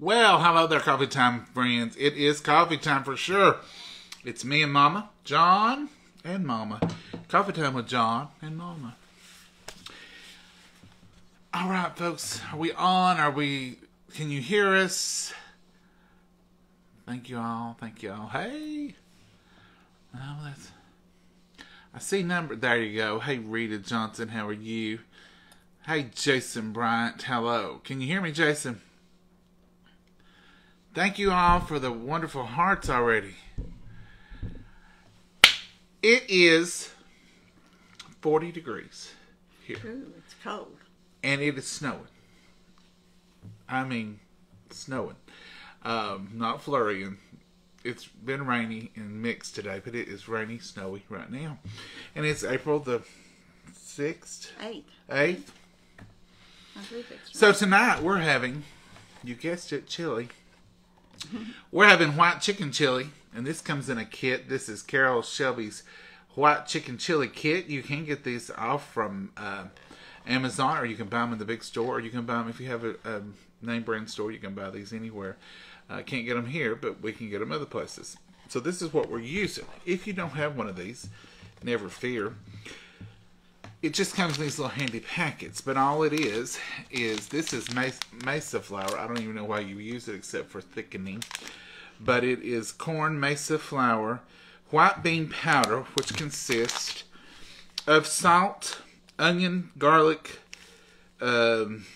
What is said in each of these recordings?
Well, hello there, Coffee Time friends. It is coffee time for sure. It's me and Mama, John and Mama. Coffee Time with John and Mama. All right, folks. Are we on? Are we... Can you hear us? Thank you all. Thank you all. Hey. Oh, that's... I see number... There you go. Hey, Rita Johnson. How are you? Hey, Jason Bryant. Hello. Can you hear me, Jason? Thank you all for the wonderful hearts already. It is 40 degrees here. Ooh, it's cold. And it is snowing. I mean, snowing. Not flurrying. It's been rainy and mixed today, but it is rainy, snowy right now. And it's April the 6th? 8th. 8th. I believe it's right. So tonight we're having, you guessed it, chili. We're having white chicken chili, and this comes in a kit. This is Carol Shelby's white chicken chili kit. You can get these off from Amazon, or you can buy them in the big store, or you can buy them if you have a name brand store. You can buy these anywhere. Can't get them here, but we can get them other places. So this is what we're using. If you don't have one of these, never fear. It just comes in these little handy packets, but all it is this is mesa flour. I don't even know why you use it except for thickening. But it is corn mesa flour, white bean powder, which consists of salt, onion, garlic, some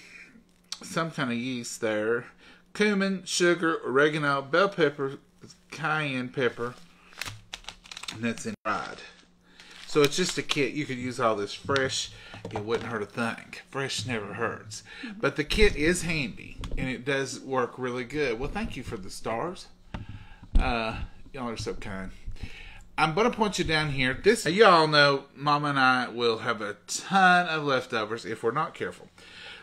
kind of yeast there, cumin, sugar, oregano, bell pepper, cayenne pepper, and that's in fried. So it's just a kit. You could use all this fresh. It wouldn't hurt a thing. Fresh never hurts. But the kit is handy, and it does work really good. Well, thank you for the stars. Y'all are so kind. I'm going to point you down here. This, y'all know, Mama and I will have a ton of leftovers if we're not careful.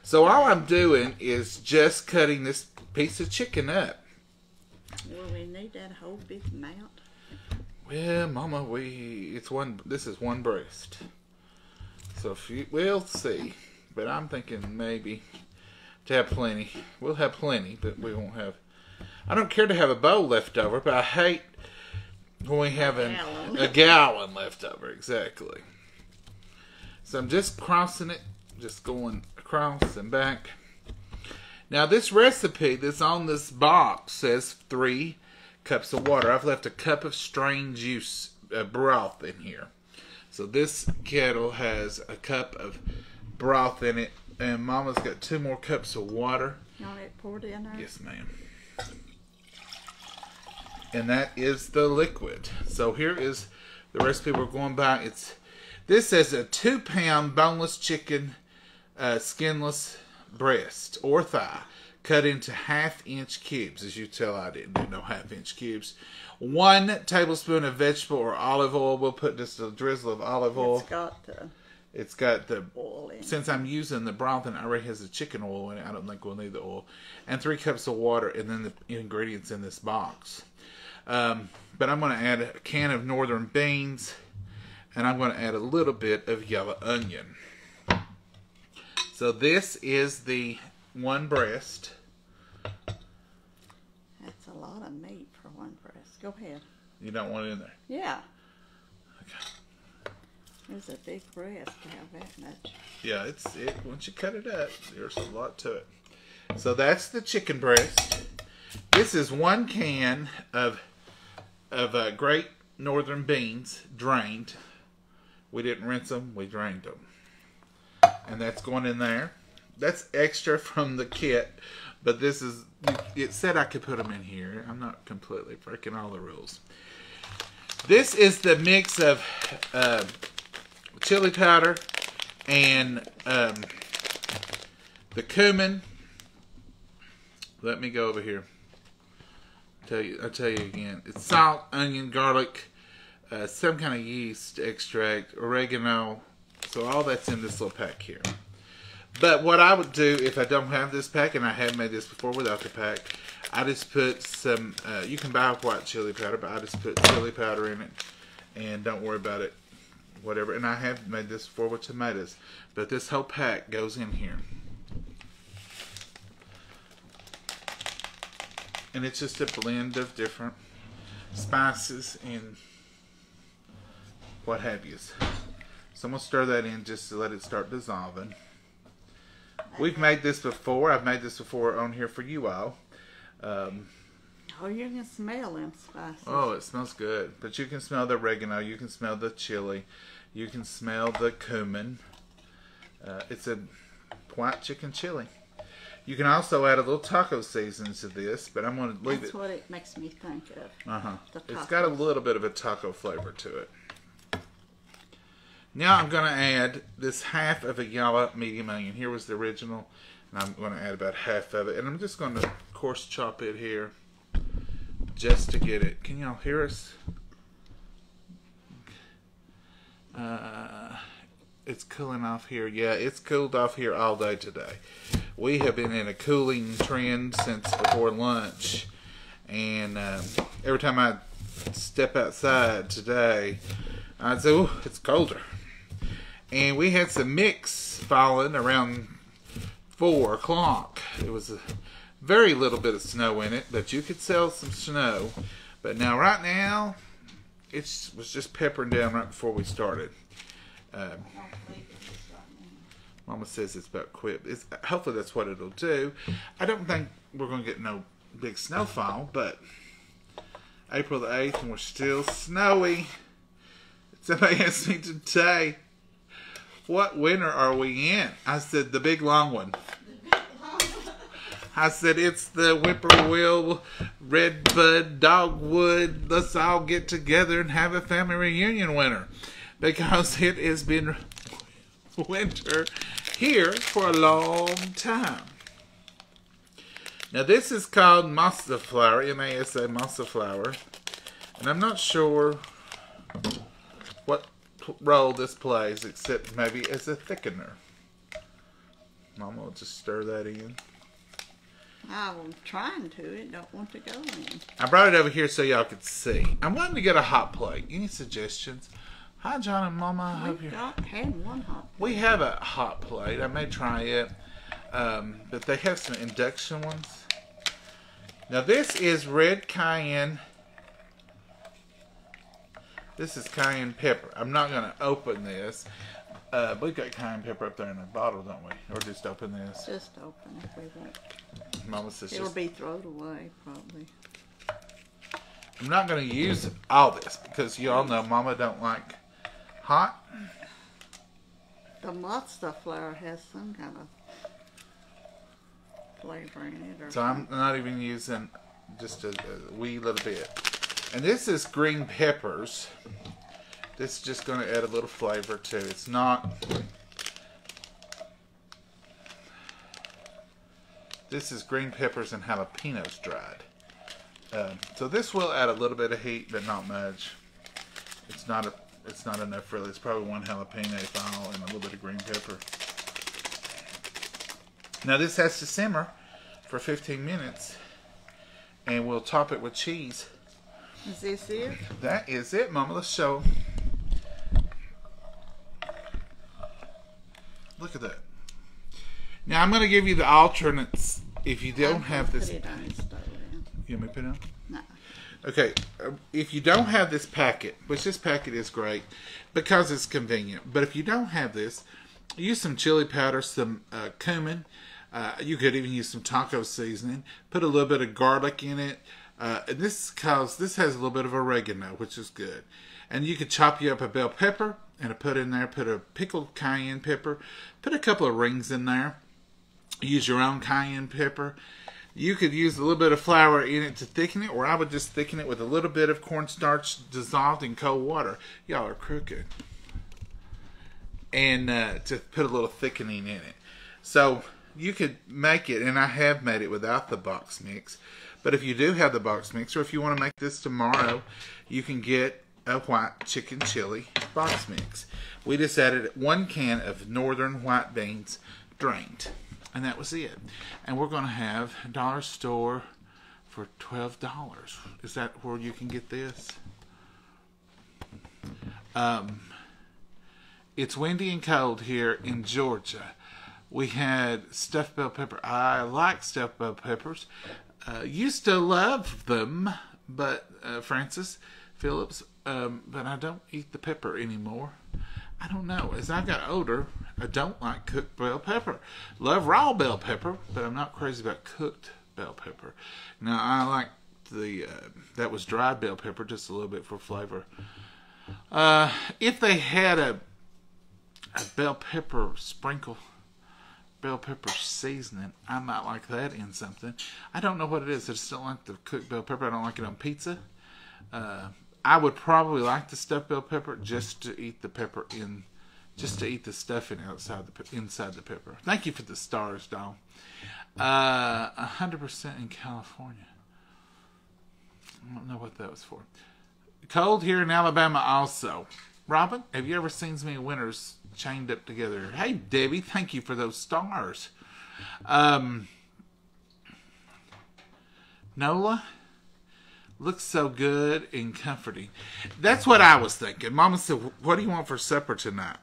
So all I'm doing is just cutting this piece of chicken up. Well, we need that whole big amount. Well, Mama, this is one breast. So we'll see. But I'm thinking maybe to have plenty. We'll have plenty, but we won't have. I don't care to have a bowl left over, but I hate when we have a gallon left over. Exactly. So I'm just crossing it, just going across and back. Now this recipe that's on this box says 3 cups of water. I've left a cup of strained juice broth in here. So this kettle has a cup of broth in it, and Mama's got 2 more cups of water. You want it poured in there? Yes, ma'am. And that is the liquid. So here is the recipe we're going by. This says a 2-pound boneless chicken skinless breast or thigh, cut into 1/2-inch cubes. As you tell, I didn't do no 1/2-inch cubes. 1 tablespoon of vegetable or olive oil. We'll put just a drizzle of olive oil. It's got the oil in. Since I'm using the broth and it already has the chicken oil in it, I don't think we'll need the oil. And 3 cups of water, and then the ingredients in this box. But I'm going to add a can of northern beans, and I'm going to add a little bit of yellow onion. So this is the 1 breast. That's a lot of meat for 1 breast. Go ahead. You don't want it in there? Yeah. Okay. It's a big breast to have that much. Yeah, once you cut it up, there's a lot to it. So that's the chicken breast. This is 1 can of Great Northern beans, drained. We didn't rinse them, we drained them. And that's going in there. That's extra from the kit, but this is, it said I could put them in here. I'm not completely breaking all the rules. This is the mix of chili powder and the cumin. Let me go over here. I'll tell you again. It's salt, onion, garlic, some kind of yeast extract, oregano. So all that's in this little pack here. But what I would do if I don't have this pack, and I have made this before without the pack, I just put some, you can buy white chili powder, but I just put chili powder in it, and don't worry about it, whatever. And I have made this before with tomatoes, but this whole pack goes in here. And it's just a blend of different spices and what have you. So I'm going to stir that in just to let it start dissolving. We've made this before. I've made this before on here for you all. Oh, you can smell them spices. Oh, it smells good. But you can smell the oregano. You can smell the chili. You can smell the cumin. It's a white chicken chili. You can also add a little taco seasoning to this, but I'm going to leave it. That's what it makes me think of. It's got a little bit of a taco flavor to it. Now I'm going to add this half of a yellow medium onion. Here was the original, and I'm going to add about half of it. And I'm just going to coarse chop it here just to get it. Can y'all hear us? It's cooling off here. Yeah, it's cooled off here all day today. We have been in a cooling trend since before lunch. And every time I step outside today, I'd say, oh, it's colder. And we had some mix falling around 4 o'clock. It was a very little bit of snow in it, but you could sell some snow. But now, right now, it was just peppering down right before we started. Mama says it's about quit. Hopefully that's what it'll do. I don't think we're going to get no big snowfall, but April the 8th and we're still snowy. Somebody asked me today, what winter are we in? I said, the big long one. I said, it's the whippoorwill, redbud, dogwood, let's all get together and have a family reunion winter. Because it has been winter here for a long time. Now this is called masa flour, M-A-S-A, masa flour. And I'm not sure what role this plays, except maybe as a thickener. Mama will just stir that in. I'm trying to. It don't want to go in. I brought it over here so y'all could see. I'm wanting to get a hot plate. Any suggestions? Hi, John and Mama. I hope you're... We've had one hot plate. We have a hot plate. I may try it. But they have some induction ones. Now, this is red cayenne. This is cayenne pepper. I'm not going to open this. We've got cayenne pepper up there in a bottle, don't we? Or just open this? Just open it if we want. Mama says it'll be thrown away, probably. I'm not going to use all this because you all know Mama don't like hot. The matzo flour has some kind of flavor in it. Or so I'm not even using just a wee little bit. And this is green peppers. This is just going to add a little flavor to it. It's not... This is green peppers and jalapenos dried. So this will add a little bit of heat, but not much. It's not enough really. It's probably one jalapeno file and a little bit of green pepper. Now this has to simmer for 15 minutes. And we'll top it with cheese. Is this it? That is it, Mama. Let's show. Look at that. Now, I'm going to give you the alternates if you don't have this. You want me to put it on? No. Okay. If you don't have this packet, which this packet is great because it's convenient, but if you don't have this, use some chili powder, some cumin. You could even use some taco seasoning. Put a little bit of garlic in it. And this has a little bit of oregano, which is good. And you could chop you up a bell pepper and put in there, put a pickled cayenne pepper, put a couple of rings in there. Use your own cayenne pepper. You could use a little bit of flour in it to thicken it, or I would just thicken it with a little bit of cornstarch dissolved in cold water. Y'all are crooked. And to put a little thickening in it. So you could make it, and I have made it without the box mix. But if you do have the box mix, or if you want to make this tomorrow, you can get a white chicken chili box mix. We just added 1 can of northern white beans drained. And that was it. And we're going to have a dollar store for $12. Is that where you can get this? It's windy and cold here in Georgia. We had stuffed bell pepper. I like stuffed bell peppers. used to love them, but Francis Phillips, but I don't eat the pepper anymore. I don't know. As I got older, I don't like cooked bell pepper. Love raw bell pepper, but I'm not crazy about cooked bell pepper. Now, I like the, that was dried bell pepper, just a little bit for flavor. If they had a bell pepper sprinkle, bell pepper seasoning, I might like that in something. I don't know what it is. I just don't like the cooked bell pepper. I don't like it on pizza. I would probably like the stuffed bell pepper just to eat the pepper in, just to eat the stuffing outside the inside the pepper. Thank you for the stars, Dawn. 100% in California. I don't know what that was for. Cold here in Alabama also. Robin, have you ever seen so many winters chained up together? Hey, Debbie, thank you for those stars. Nola looks so good and comforting. That's what I was thinking. Mama said, what do you want for supper tonight?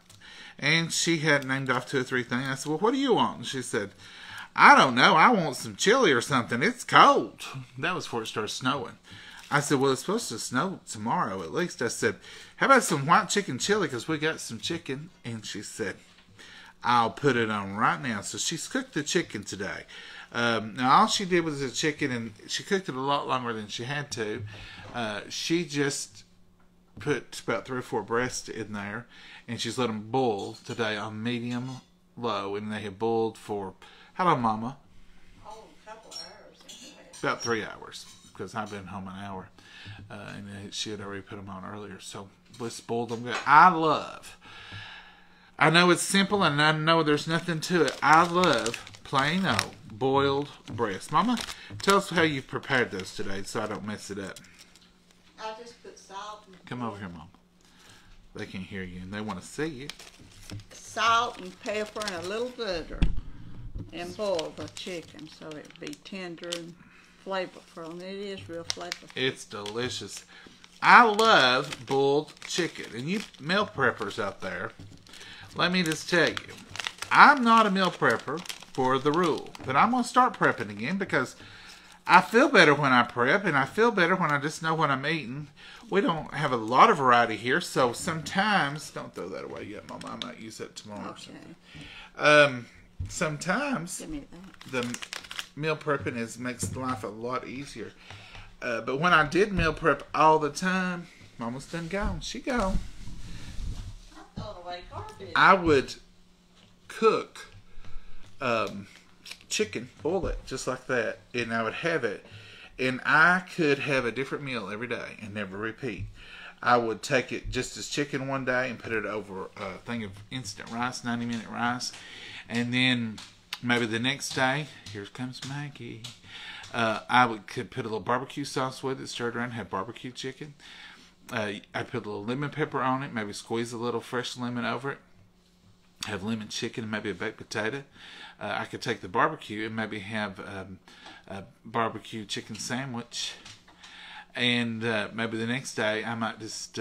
And she had named off 2 or 3 things. I said, well, what do you want? And she said, I don't know. I want some chili or something. It's cold. That was before it started snowing. I said, well, it's supposed to snow tomorrow at least. I said, how about some white chicken chili? Because we got some chicken. And she said, I'll put it on right now. So she's cooked the chicken today. Now, all she did was the chicken, and she cooked it a lot longer than she had to. She just put about 3 or 4 breasts in there, and she's let them boil today on medium low, and they have boiled for, how long, Mama? Oh, a couple hours. About 3 hours. Because I've been home an hour, and she had already put them on earlier. So let's boil them good. I love, I know it's simple and I know there's nothing to it. I love plain old boiled breast. Mama, tell us how you've prepared those today so I don't mess it up. I just put salt. Come over here, Mama. They can hear you and they want to see you. Salt and pepper and a little butter, and boil the chicken so it would be tender and flavorful, and it is real flavorful. It's delicious. I love boiled chicken, and you meal preppers out there, let me just tell you, I'm not a meal prepper for the rule, but I'm going to start prepping again because I feel better when I prep, and I feel better when I just know what I'm eating. We don't have a lot of variety here, so sometimes, don't throw that away yet, Mama, I might use that tomorrow or something. Sometimes the meal prepping makes life a lot easier. But when I did meal prep all the time, Mama's done gone. She gone. I throw away garbage. I would cook chicken, boil it just like that, and I would have it. And I could have a different meal every day and never repeat. I would take it just as chicken one day and put it over a thing of instant rice, 90-minute rice. And then maybe the next day, here comes Maggie, I could put a little barbecue sauce with it, stirred around, have barbecue chicken. I put a little lemon pepper on it, maybe squeeze a little fresh lemon over it, have lemon chicken and maybe a baked potato. I could take the barbecue and maybe have a barbecue chicken sandwich. And maybe the next day I might just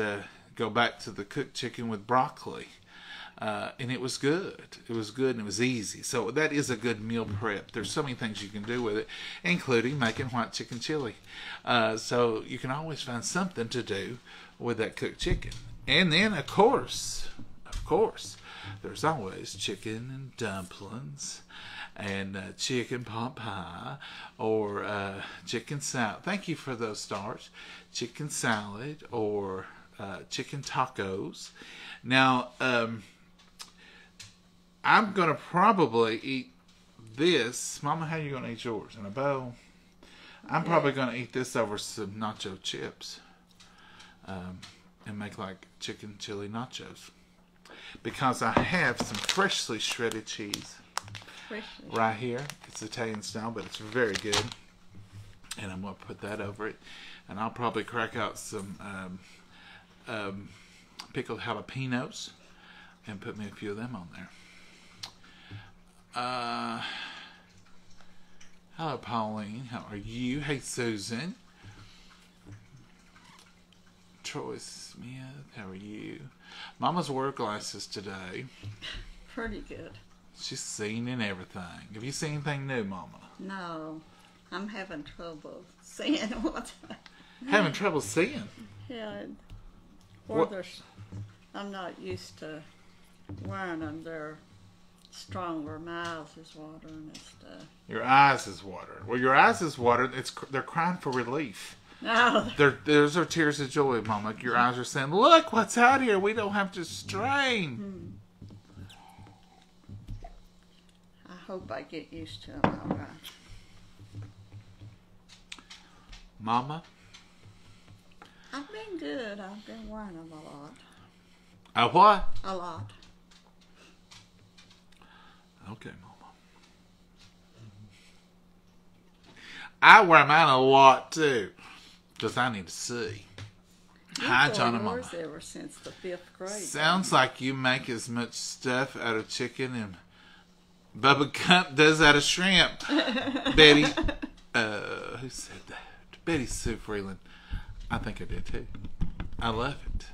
go back to the cooked chicken with broccoli. And it was good. It was good and it was easy. So that is a good meal prep. There's so many things you can do with it, including making white chicken chili. So you can always find something to do with that cooked chicken. And then, of course, there's always chicken and dumplings and chicken pot pie or chicken salad. Thank you for those stars. Chicken salad or chicken tacos. Now, I'm going to probably eat this. Mama, how are you going to eat yours? In a bowl? I'm probably going to eat this over some nacho chips and make like chicken chili nachos because I have some freshly shredded cheese right here. It's Italian style, but it's very good. And I'm going to put that over it. And I'll probably crack out some pickled jalapenos and put me a few of them on there. Hello, Pauline. How are you? Hey, Susan. Troy Smith. How are you? Mama's wore glasses today. Pretty good. She's seen in everything. Have you seen anything new, Mama? No. I'm having trouble seeing what. Having trouble seeing? Yeah. Or there's, I'm not used to wearing them. They're stronger. My eyes is watering and stuff. Your eyes is watering. Well, your eyes is watering. It's, they're crying for relief. No. Those are tears of joy, Mom. Like your eyes are saying, look what's out here. We don't have to strain. I hope I get used to them. All right. Mama? I've been good. I've been wearing them a lot. A what? A lot. Okay, Mama. I wear mine a lot, too, because I need to see. You've Hi, John and Mama. Ever since the 5th grade. Sounds like you make as much stuff out of chicken and Bubba Gump does out of shrimp. Betty, who said that? Betty Sue Freeland. I think I did too. I love it.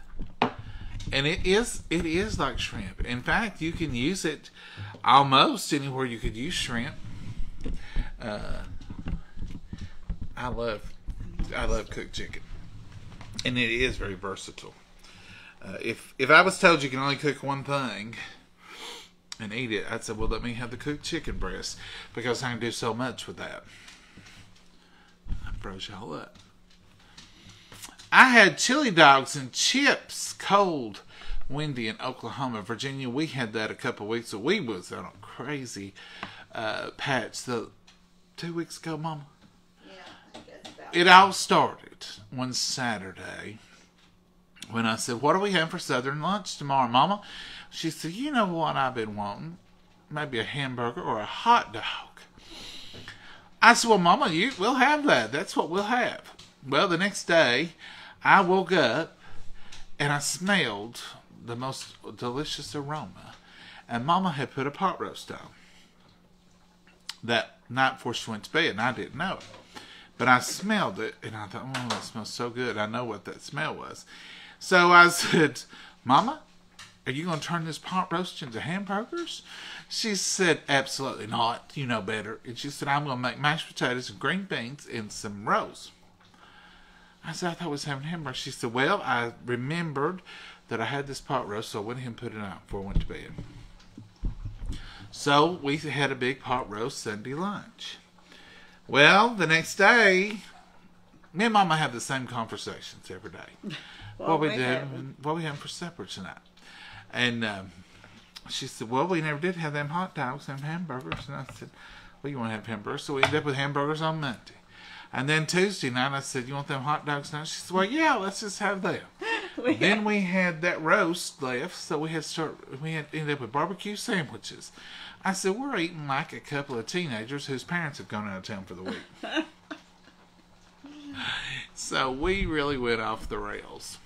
And it is like shrimp. In fact, you can use it almost anywhere you could use shrimp. I love cooked chicken. And it is very versatile. If I was told you can only cook one thing and eat it, I'd say, well, let me have the cooked chicken breast because I can do so much with that. I froze y'all up. I had chili dogs and chips, cold, windy in Oklahoma. Virginia, we had that a couple weeks ago. We was on a crazy patch 2 weeks ago, Mama. Yeah, I guess about it all started one Saturday when I said, what do we have for Southern lunch tomorrow, Mama? She said, you know what I've been wanting? Maybe a hamburger or a hot dog. I said, well, Mama, we'll have that. That's what we'll have. Well, the next day, I woke up and I smelled the most delicious aroma. And Mama had put a pot roast on that night before she went to bed, and I didn't know it. But I smelled it, and I thought, oh, that smells so good. I know what that smell was. So I said, Mama, are you going to turn this pot roast into hamburgers? She said, absolutely not. You know better. And she said, I'm going to make mashed potatoes and green beans and some rolls. I said, I thought I was having hamburgers. She said, well, I remembered that I had this pot roast, so I went ahead and put it out before I went to bed. So we had a big pot roast Sunday lunch. Well, the next day, me and Mama have the same conversations every day. Well, what we having for supper tonight? And she said, well, we never did have them hot dogs and hamburgers. And I said, well, you want to have hamburgers? So we ended up with hamburgers on Monday. And then Tuesday night, I said, you want them hot dogs now? She said, well, yeah, let's just have them. Then we had that roast left, so we ended up with barbecue sandwiches. I said, we're eating like a couple of teenagers whose parents have gone out of town for the week. So we really went off the rails.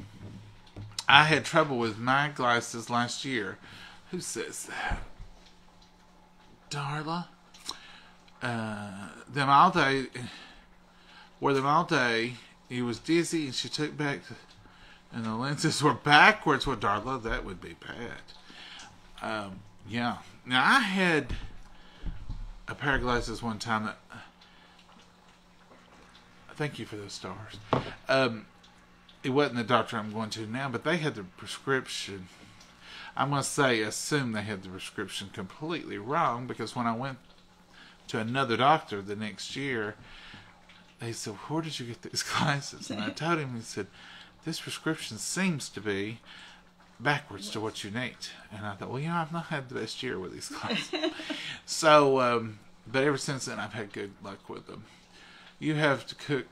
I had trouble with my glasses last year. Who says that? Darla? Them all day... Wore them all day. He was dizzy, and she took back, and the lenses were backwards. Well, Darla, that would be bad. Yeah. Now, I had a pair of glasses one time. That, thank you for those stars. It wasn't the doctor I'm going to now, but they had the prescription. I must say, assume they had the prescription completely wrong, because when I went to another doctor the next year, he said, where did you get these glasses? And I told him, he said, this prescription seems to be backwards to what you need. And I thought, well, you know, I've not had the best year with these glasses. So, but ever since then, I've had good luck with them. You have to cook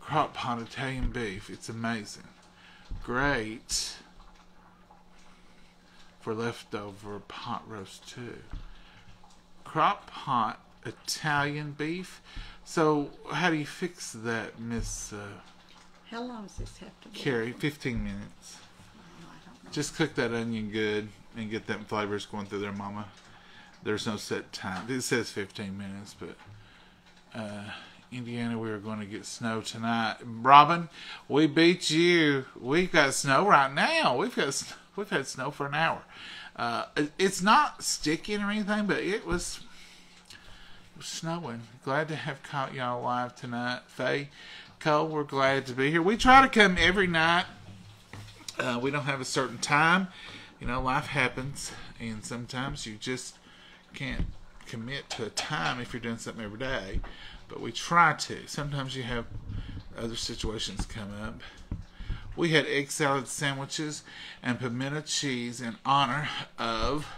crock pot Italian beef. It's amazing. Great for leftover pot roast, too. Crock pot Italian beef. So, how do you fix that, Miss... how long does this have to be? Carrie, 15 minutes. Oh, I don't know. Just cook that onion good and get that flavors going through there, Mama. There's no set time. It says 15 minutes, but... Indiana, we are going to get snow tonight. Robin, we beat you. We've got snow right now. We've had snow for an hour. It's not sticky or anything, but it was... snowing. Glad to have caught y'all live tonight. Faye, Cole, we're glad to be here. We try to come every night. We don't have a certain time. You know, life happens, and sometimes you just can't commit to a time if you're doing something every day. But we try to. Sometimes you have other situations come up. We had egg salad sandwiches and pimento cheese in honor of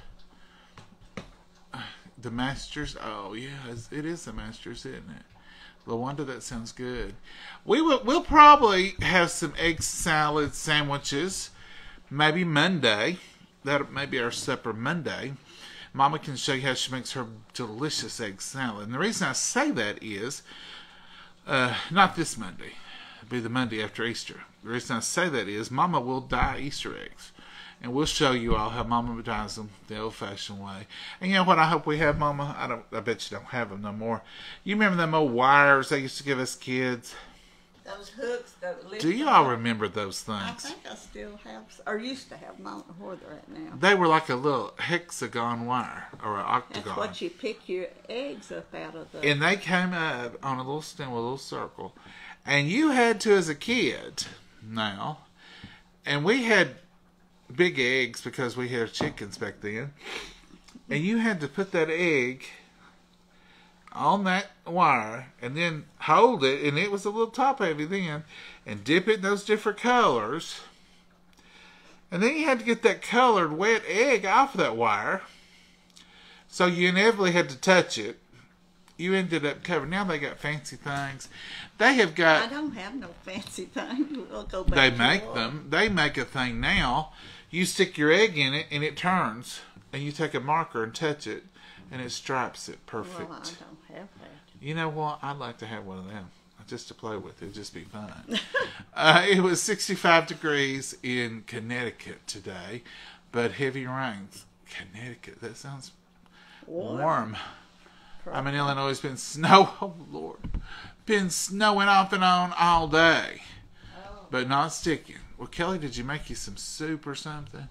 the Masters. Oh, yeah, it is the Masters, isn't it? LaWanda, that sounds good. We'll probably have some egg salad sandwiches maybe Monday. That may be our supper Monday. Mama can show you how she makes her delicious egg salad. And the reason I say that is, not this Monday. It'll be the Monday after Easter. The reason I say that is Mama will dye Easter eggs. And we'll show you all how Mama dyes them the old-fashioned way. And you know what I hope we have, Mama? I bet you don't have them no more. You remember them old wires they used to give us kids? Those hooks. Do y'all remember those things? I think I still have, or used to have them. I don't know where they're at now. They were like a little hexagon wire or an octagon. That's what you pick your eggs up out of. And they came up on a little stem with a little circle. And you had to as a kid now. And we had big eggs because we had chickens back then. And you had to put that egg on that wire and then hold it, and it was a little top heavy then, and dip it in those different colors, and then you had to get that colored wet egg off of that wire, so you inevitably had to touch it. You ended up covered. Now they got fancy things. They have got, I don't have no fancy thing. We'll go back. They make them. They make a thing now. You stick your egg in it and it turns, and you take a marker and touch it, and it stripes it perfect. Well, I don't have that. You know what? I'd like to have one of them just to play with. It'd just be fun. It was 65 degrees in Connecticut today, but heavy rains. Connecticut. That sounds warm. I mean, Illinois has been snow. Oh, Lord. Been snowing off and on all day, but not sticking. Well, Kelly, did you make you some soup or something?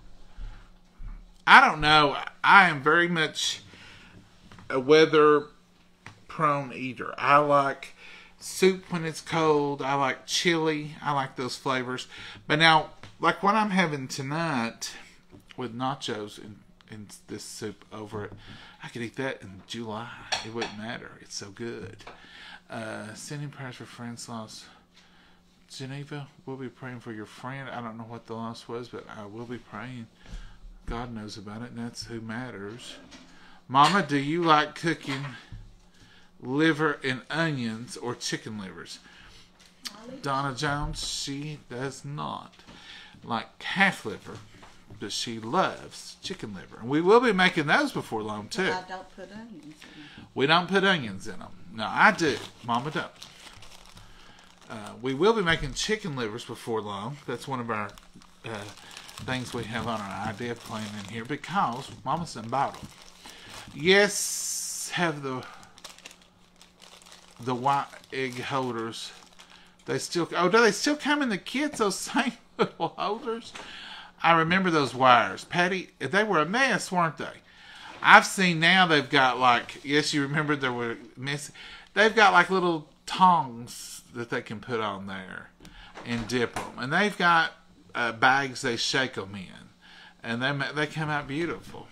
I don't know. I am very much a weather-prone eater. I like soup when it's cold. I like chili. I like those flavors. But now, like what I'm having tonight with nachos and this soup over it, I could eat that in July. It wouldn't matter. It's so good. Sending prayers for friends lost. Geneva, we'll be praying for your friend. I don't know what the loss was, but I will be praying. God knows about it, and that's who matters. Mama, do you like cooking liver and onions or chicken livers? Donna Jones, she does not like half liver, but she loves chicken liver. And we will be making those before long, too. I don't put onions in them. We don't put onions in them. No, I do. Mama don't. We will be making chicken livers before long. That's one of our things we have on our idea plan in here because Mama's done bought them. Yes, have the white egg holders. They still, oh, do they still come in the kits, those same little holders? I remember those wires. Patty, they were a mess, weren't they? I've seen now they've got like, yes, you remember there were messy. They've got like little tongs that they can put on there and dip them. And they've got bags they shake them in. And they come out beautiful.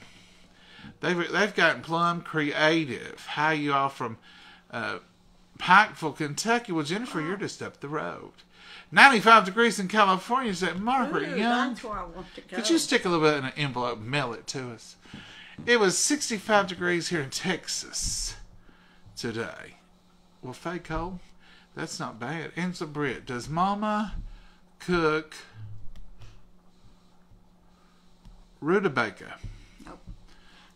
They've gotten plumb creative. Hi, you all from Pikeville, Kentucky. Well, Jennifer, you're just up the road. 95 degrees in California. Is that Margaret Young? That's where I want to go. Could you stick a little bit in an envelope and mail it to us? It was 65 degrees here in Texas today. Well, Faye Cole, that's not bad. Angela Britt, does Mama cook rutabaga? No.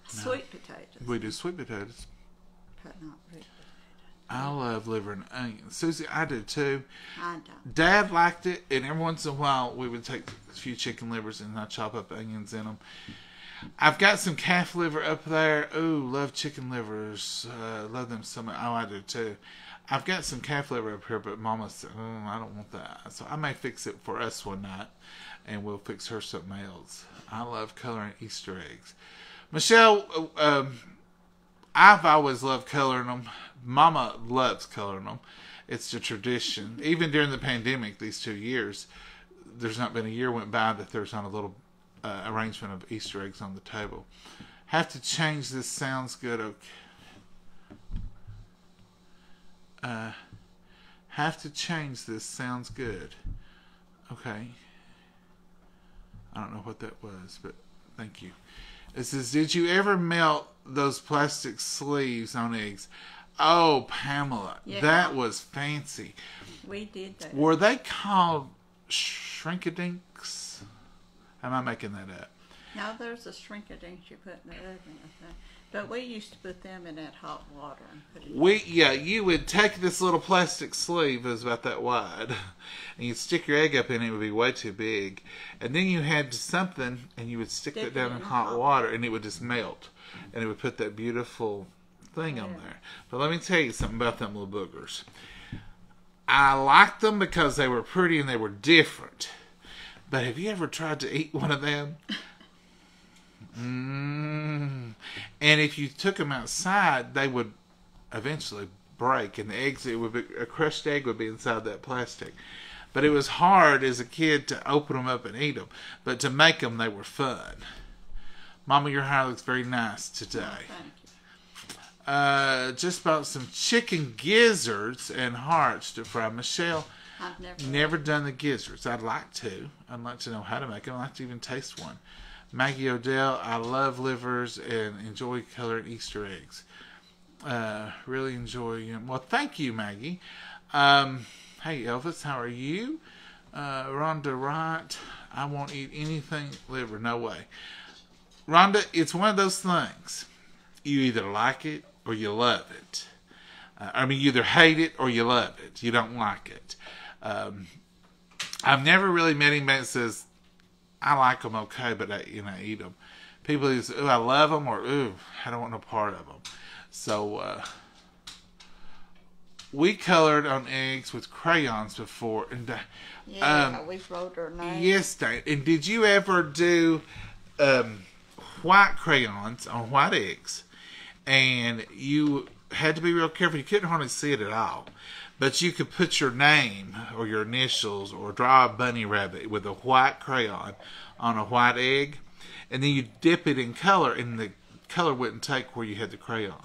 Sweet potatoes. We do sweet potatoes. But not root potatoes. I love liver and onions. Susie, I do too. I don't. Dad liked it, and every once in a while we would take a few chicken livers and I chop up onions in them. I've got some calf liver up there. Ooh, love chicken livers. Love them so much. Oh, I do too. I've got some calf liver up here, but Mama said, I don't want that. So I may fix it for us one night, and we'll fix her something else. I love coloring Easter eggs. Michelle, I've always loved coloring them. Mama loves coloring them. It's a tradition. Even during the pandemic, these 2 years, there's not been a year went by that there's not a little arrangement of Easter eggs on the table. Have to change this. Sounds good. Okay. Have to change this. Sounds good. Okay. I don't know what that was, but thank you. It says, did you ever melt those plastic sleeves on eggs? Oh, Pamela, yeah. That was fancy. We did that. Were they called shrink-a-dinks? Am I making that up? Now there's a shrink-a-dinks you put in the oven, I think. But we used to put them in that hot water and put it in. Yeah, you would take this little plastic sleeve, it was about that wide, and you'd stick your egg up in it, it would be way too big. And then you had something, and you would stick that down in hot water, and it would just melt. And it would put that beautiful thing on there. But let me tell you something about them little boogers. I liked them because they were pretty and they were different. But have you ever tried to eat one of them? And if you took them outside, they would eventually break, and the eggs, it would be, a crushed egg would be inside that plastic. But it was hard as a kid to open them up and eat them, but to make them, they were fun. Mama, your hair looks very nice today. Just bought some chicken gizzards and hearts to fry. Michelle, I've never done the gizzards. I'd like to. I'd like to know how to make them. I'd like to even taste one. Maggie O'Dell, I love livers and enjoy colored Easter eggs. Really enjoy them. Well, thank you, Maggie. Hey, Elvis, how are you? Rhonda Wright, I won't eat anything liver. No way. Rhonda, it's one of those things. You either like it or you love it. I mean, you either hate it or you love it. You don't like it. I've never really met anybody that says, I like them okay, but I eat them. People who say, ooh, I love them, or ooh, I don't want no part of them. So, we colored on eggs with crayons before. And, yeah, we wrote our name. Yes, Dane. And did you ever do white crayons on white eggs? And you had to be real careful. You couldn't hardly see it at all. But you could put your name or your initials or draw a bunny rabbit with a white crayon on a white egg. And then you dip it in color, and the color wouldn't take where you had the crayon.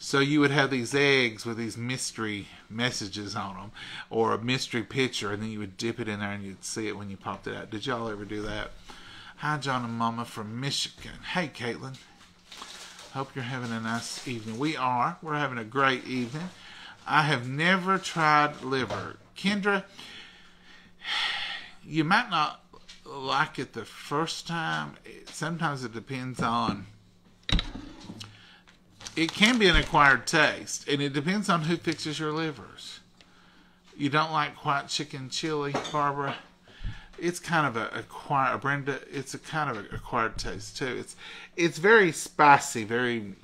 So you would have these eggs with these mystery messages on them or a mystery picture. And then you would dip it in there and you'd see it when you popped it out. Did y'all ever do that? Hi, John and Mama from Michigan. Hey, Caitlin. Hope you're having a nice evening. We are. We're having a great evening. I have never tried liver. Kendra, you might not like it the first time. Sometimes it depends on... It can be an acquired taste, and it depends on who fixes your livers. You don't like white chicken chili, Barbara? It's kind of a acquired... Brenda, it's a kind of an acquired taste, too. It's very spicy, very...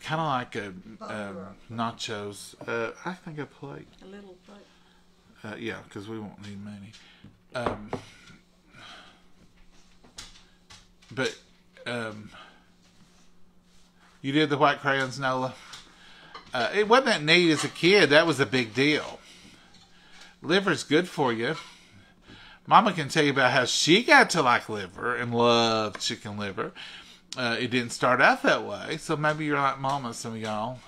kind of like nachos. I think a plate. A little plate. Yeah, because we won't need many. You did the white crayons, Nola. It wasn't that neat as a kid. That was a big deal. Liver's good for you. Mama can tell you about how she got to like liver and love chicken liver. It didn't start out that way, so maybe you're like Mama, some of y'all.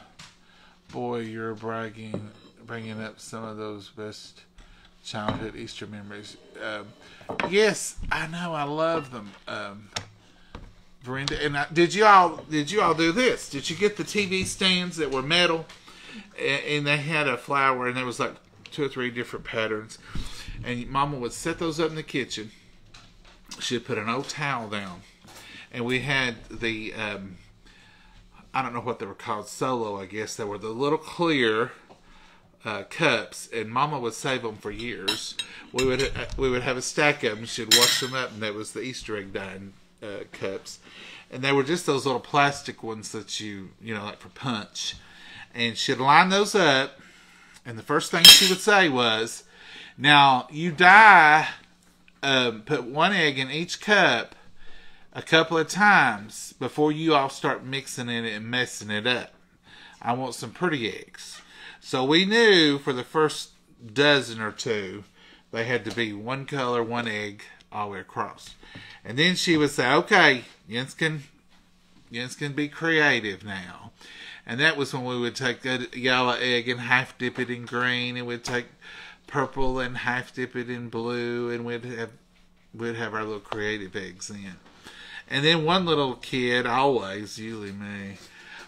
Boy, you're bringing up some of those best childhood Easter memories. Yes, I know, I love them, Brenda. And did you all do this? Did you get the TV stands that were metal, and they had a flower, and there was like 2 or 3 different patterns, and Mama would set those up in the kitchen. She'd put an old towel down. And we had the, I don't know what they were called, Solo, I guess. They were the little clear cups, and Mama would save them for years. We would have a stack of them, and she'd wash them up, and that was the Easter egg dyeing cups. And they were just those little plastic ones that you know, like for punch. And she'd line those up, and the first thing she would say was, now, you dye, put 1 egg in each cup, a couple of times before you all start mixing it and messing it up. I want some pretty eggs. So we knew for the first dozen or two, they had to be one color, one egg, all the way across. And then she would say, okay, Jens can be creative now. And that was when we would take a yellow egg and half dip it in green, and we'd take purple and half dip it in blue, and we'd have our little creative eggs in. And then one little kid, always, usually me,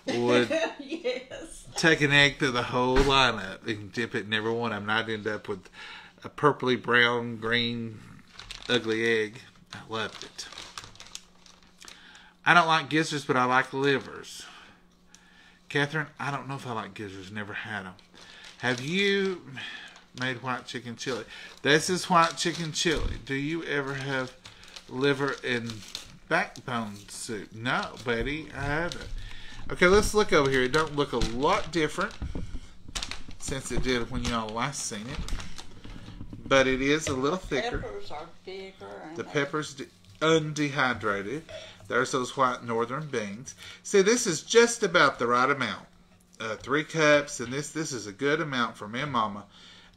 would yes. Take an egg through the whole lineup and dip it in every one of them. And I'd end up with a purpley, brown, green, ugly egg. I loved it. I don't like gizzards, but I like livers. Catherine, I don't know if I like gizzards. Never had them. Have you made white chicken chili? This is white chicken chili. Do you ever have liver and backbone soup? No, buddy, I haven't. Okay, let's look over here. It don't look a lot different since it did when y'all last seen it. But it is a little thicker. The peppers are bigger. The peppers undehydrated. There's those white northern beans. See, this is just about the right amount. 3 cups, and this is a good amount for me and Mama.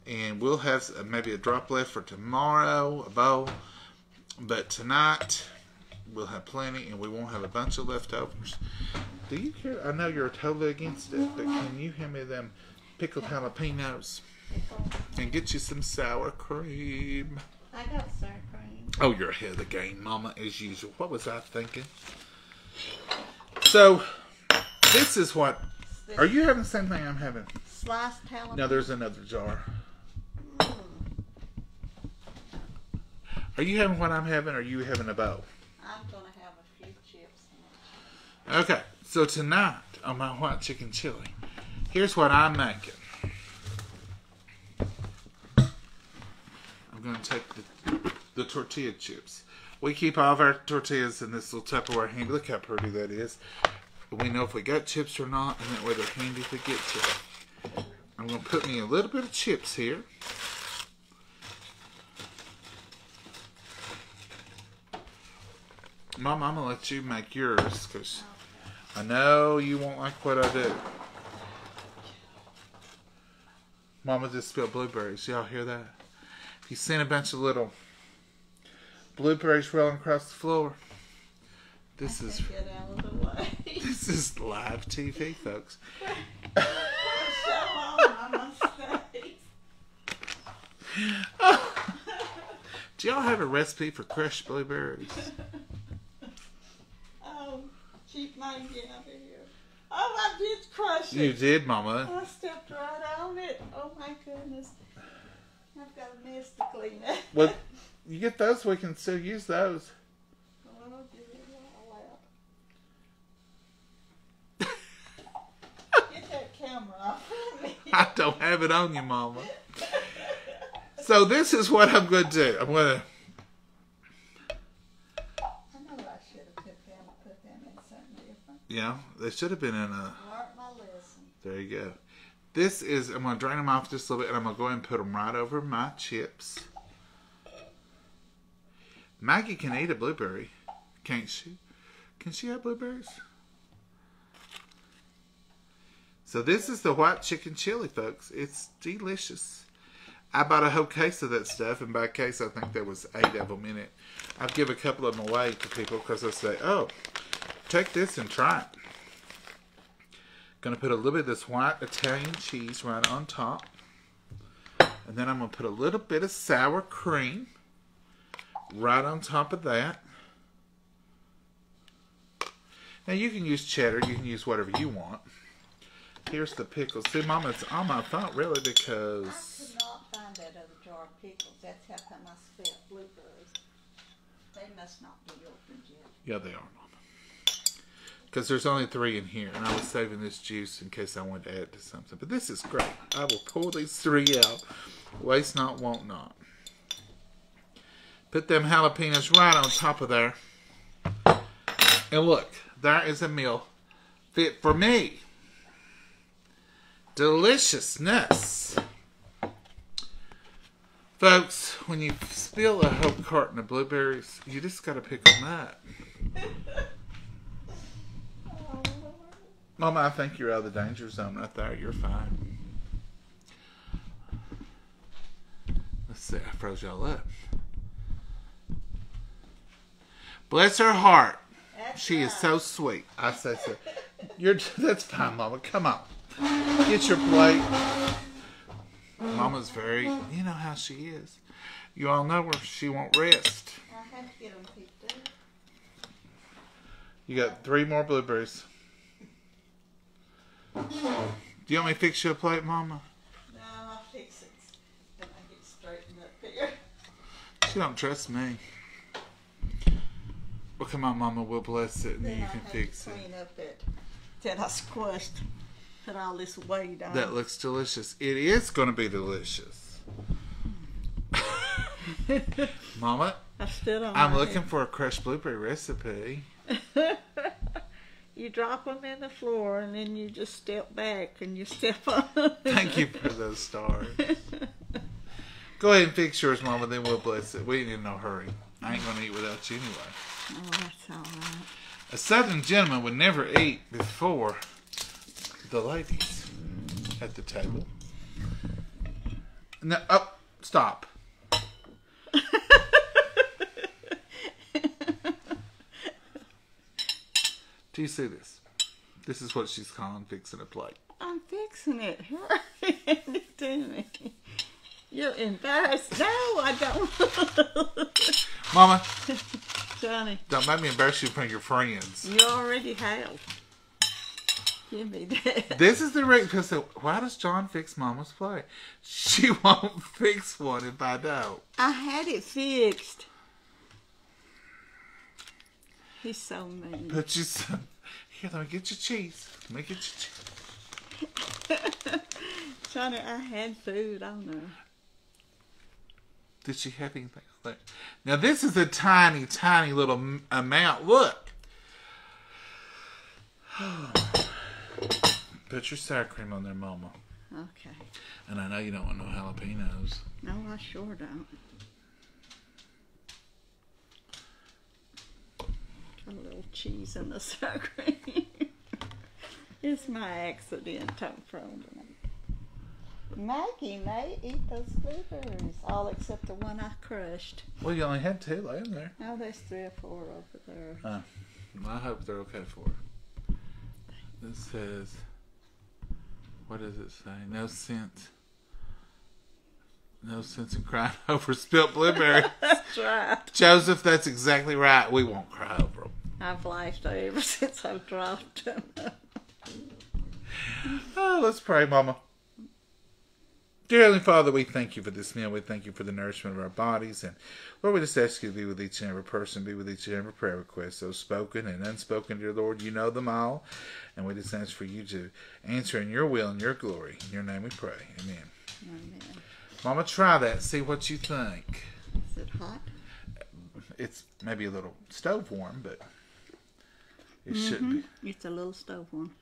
And we'll have maybe a drop left for tomorrow, a bowl. But tonight, we'll have plenty, and we won't have a bunch of leftovers. Do you care? I know you're totally against it, but can you hand me them pickled jalapenos? And get you some sour cream. I got sour cream. Oh, you're ahead of the game, Mama, as usual. What was I thinking? So, this is what... Are you having the same thing I'm having? Sliced jalapenos. No, there's another jar. Mm. Are you having what I'm having, or are you having a bowl? I'm going to have a few chips. Okay, so tonight on my white chicken chili, here's what I'm making. I'm going to take the tortilla chips. We keep all of our tortillas in this little Tupperware handy. Look how pretty that is. We know if we got chips or not, and that way they're handy to get to. I'm going to put me a little bit of chips here. Mom, I'm going to let you make yours, because I know you won't like what I do. Mama just spilled blueberries. Y'all hear that? He's seen a bunch of little blueberries rolling across the floor. This is live TV, folks. Oh. Do y'all have a recipe for crushed blueberries? Oh, keep mine get out of here. Oh, I did crush it. You did, Mama. I stepped right on it. Oh my goodness. I've got a mess to clean up. Well, you get those, we can still use those. Well, I'll give it all out. Get that camera off of me. I don't have it on you, Mama. So this is what I'm going to do. I'm going to... I know I should have put them in something different. Yeah, they should have been in a... Mark my lesson. There you go. This is, I'm going to drain them off just a little bit, and I'm going to go ahead and put them right over my chips. Maggie can eat a blueberry, can't she? Can she have blueberries? So this is the white chicken chili, folks. It's delicious. I bought a whole case of that stuff, and by case, I think there was 8 of them in it. I'll give a couple of them away to people because they'll say, oh, take this and try it. Going to put a little bit of this white Italian cheese right on top. And then I'm going to put a little bit of sour cream right on top of that. Now you can use cheddar. You can use whatever you want. Here's the pickles. See, Mama, it's on my phone, really, because... I could not find that other jar of pickles. That's how come I spelled blueberries. They must not be opened yet. Yeah, they are. Because there's only 3 in here, and I was saving this juice in case I wanted to add to something. But this is great. I will pull these 3 out. Waste not, won't not. Put them jalapenos right on top of there. And look, there is a meal fit for me. Deliciousness. Folks, when you spill a whole carton of blueberries, you just got to pick them up. Mama, I think you're out of the danger zone right there. You're fine. Let's see. I froze y'all up. Bless her heart. She is so sweet. I say so. That's fine, Mama. Come on. Get your plate. Mama's very, you know how she is. You all know her. She won't rest. I have to get them picked up. You got 3 more blueberries. Do you want me to fix you a plate, Mama? No, I'll fix it when I get straightened up here. She don't trust me. Well, come on, Mama. We'll bless it, and then you can fix it. Clean up it that I squashed. Put all this weight on. That looks delicious. It is going to be delicious. Mama, I'm looking for a crushed blueberry recipe. You drop them in the floor, and then you just step back and you step on them. Thank you for those stars. Go ahead and fix yours, Mama, then we'll bless it. We ain't in no hurry. I ain't going to eat without you anyway. Oh, that's all right. A Southern gentleman would never eat before the ladies at the table. No, oh, stop. Do you see this? This is what she's calling fixing a plate. I'm fixing it. Hurry, hand it to me. You're embarrassed. No, I don't. Mama. Johnny. Don't make me embarrass you in front of your friends. You already have. Give me that. This is the right, because why does John fix Mama's plate? She won't fix one if I don't. I had it fixed. He's so mean. Put you some. Here, let me get your cheese. Let me get your cheese. Johnny, I had food on her. Did she have anything? Now, this is a tiny, tiny little amount. Look. Put your sour cream on there, Mama. Okay. And I know you don't want no jalapenos. No, I sure don't. A little cheese in the sour cream. It's my accident. I'm from Maggie may eat those blueberries, all except the one I crushed. Well, you only had 2 laying there. Oh, there's 3 or 4 over there. Well, I hope they're okay for her. This says, what does it say? No sense. No sense in crying over spilt blueberries. That's right. Joseph, that's exactly right. We won't cry over them. I've laughed ever since I've dropped them. Oh, let's pray, Mama. Dear Heavenly Father, we thank you for this meal. We thank you for the nourishment of our bodies. And Lord, we just ask you to be with each and every person, be with each and every prayer request, those spoken and unspoken, dear Lord. You know them all. And we just ask for you to answer in your will and your glory. In your name we pray. Amen. Amen. Mama, try that. See what you think. Is it hot? It's maybe a little stove warm, but it should be. It's a little stove warm.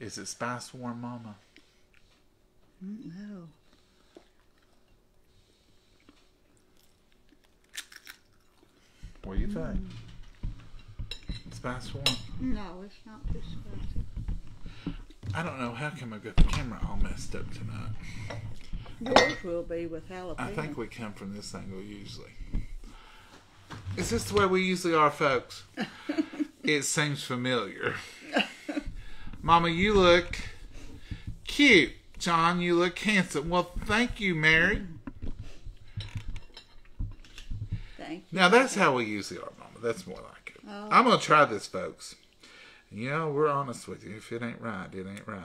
Is it spice warm, Mama? No. What do you think? Spice warm? No, it's not too spicy. I don't know. How come I got the camera all messed up tonight? Yours will be with jalapeno. I think we come from this angle usually. Is this the way we usually are, folks? It seems familiar. Mama, you look cute. John, you look handsome. Well, thank you, Mary. Thank you. Now, that's how we usually are, Mama. That's more like it. Oh. I'm going to try this, folks. You know, we're honest with you. If it ain't right, it ain't right.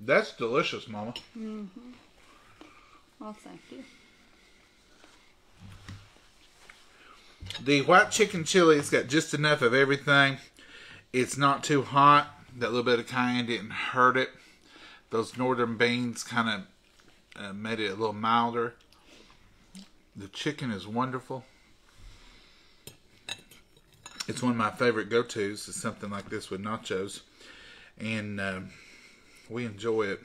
That's delicious, Mama. Well, thank you. The white chicken chili has got just enough of everything. It's not too hot. That little bit of cayenne didn't hurt it. Those northern beans kind of made it a little milder. The chicken is wonderful. It's one of my favorite go-tos is something like this with nachos. And we enjoy it.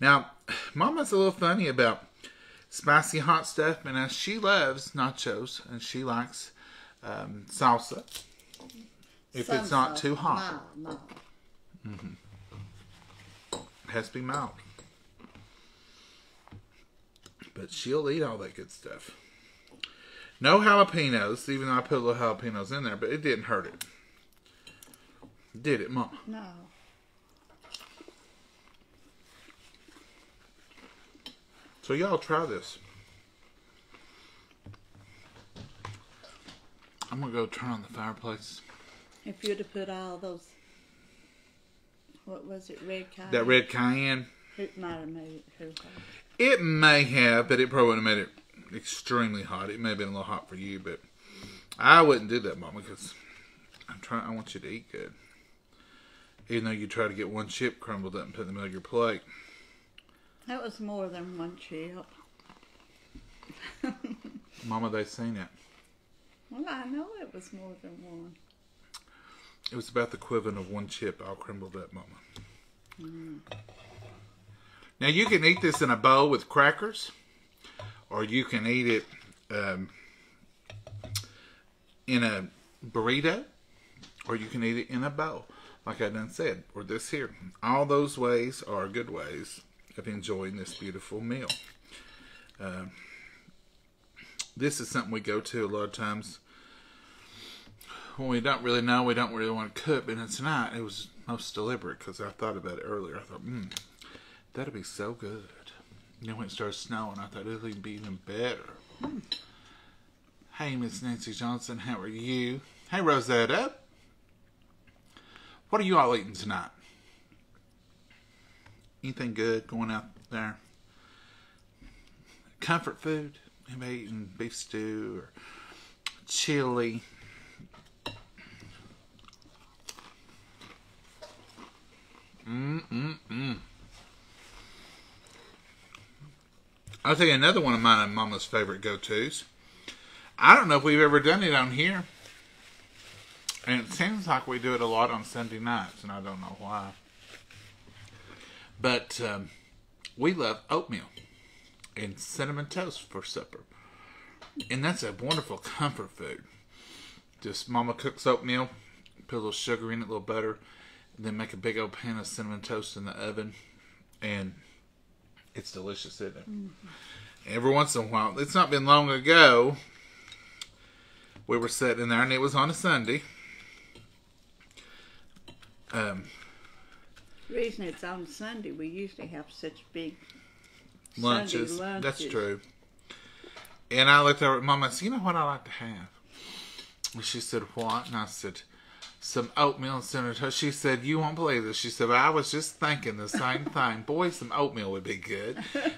Now, Mama's a little funny about spicy hot stuff, and as she loves nachos and she likes salsa, if it's not too hot. No. It has to be mild. But she'll eat all that good stuff. No jalapenos, even though I put little jalapenos in there, but it didn't hurt it. Did it, Mom? No. So y'all try this. I'm going to go turn on the fireplace. If you were to put all those, what was it, red cayenne? That red cayenne. It might have made it too hot. It may have, but it probably would have made it extremely hot. It may have been a little hot for you, but I wouldn't do that, Mama, because I want you to eat good. Even though you try to get one chip crumbled up and put in the middle of your plate. That was more than one chip. Mama, they've seen it. Well, I know it was more than one. It was about the equivalent of one chip all crumbled up, Mama. Mm. Now, you can eat this in a bowl with crackers, or you can eat it in a burrito, or you can eat it in a bowl, like I done said, or this here. All those ways are good ways of enjoying this beautiful meal. This is something we go to a lot of times when we don't really know, we don't really want to cook, and tonight it was most deliberate because I thought about it earlier. I thought, that'd be so good. And then when it started snowing, I thought it'd be even better. Mm. Hey, Miss Nancy Johnson, how are you? Hey, Rosetta. What are you all eating tonight? Anything good going out there? Comfort food? Anybody eating beef stew or chili? I'll tell you another one of mine and Mama's favorite go-tos. I don't know if we've ever done it on here. And it seems like we do it a lot on Sunday nights, and I don't know why. But we love oatmeal and cinnamon toast for supper. And that's a wonderful comfort food. Just Mama cooks oatmeal, put a little sugar in it, a little butter, and then make a big old pan of cinnamon toast in the oven. And it's delicious, isn't it? Mm-hmm. Every once in a while, it's not been long ago, we were sitting there, and it was on a Sunday. The reason it's on Sunday, we usually have such big lunches. Sunday lunches. That's true. And I looked over at Mama and said, you know what I like to have? And she said, what? And I said, some oatmeal and cinnamon toast. She said, you won't believe this. She said, I was just thinking the same thing. Boy, some oatmeal would be good.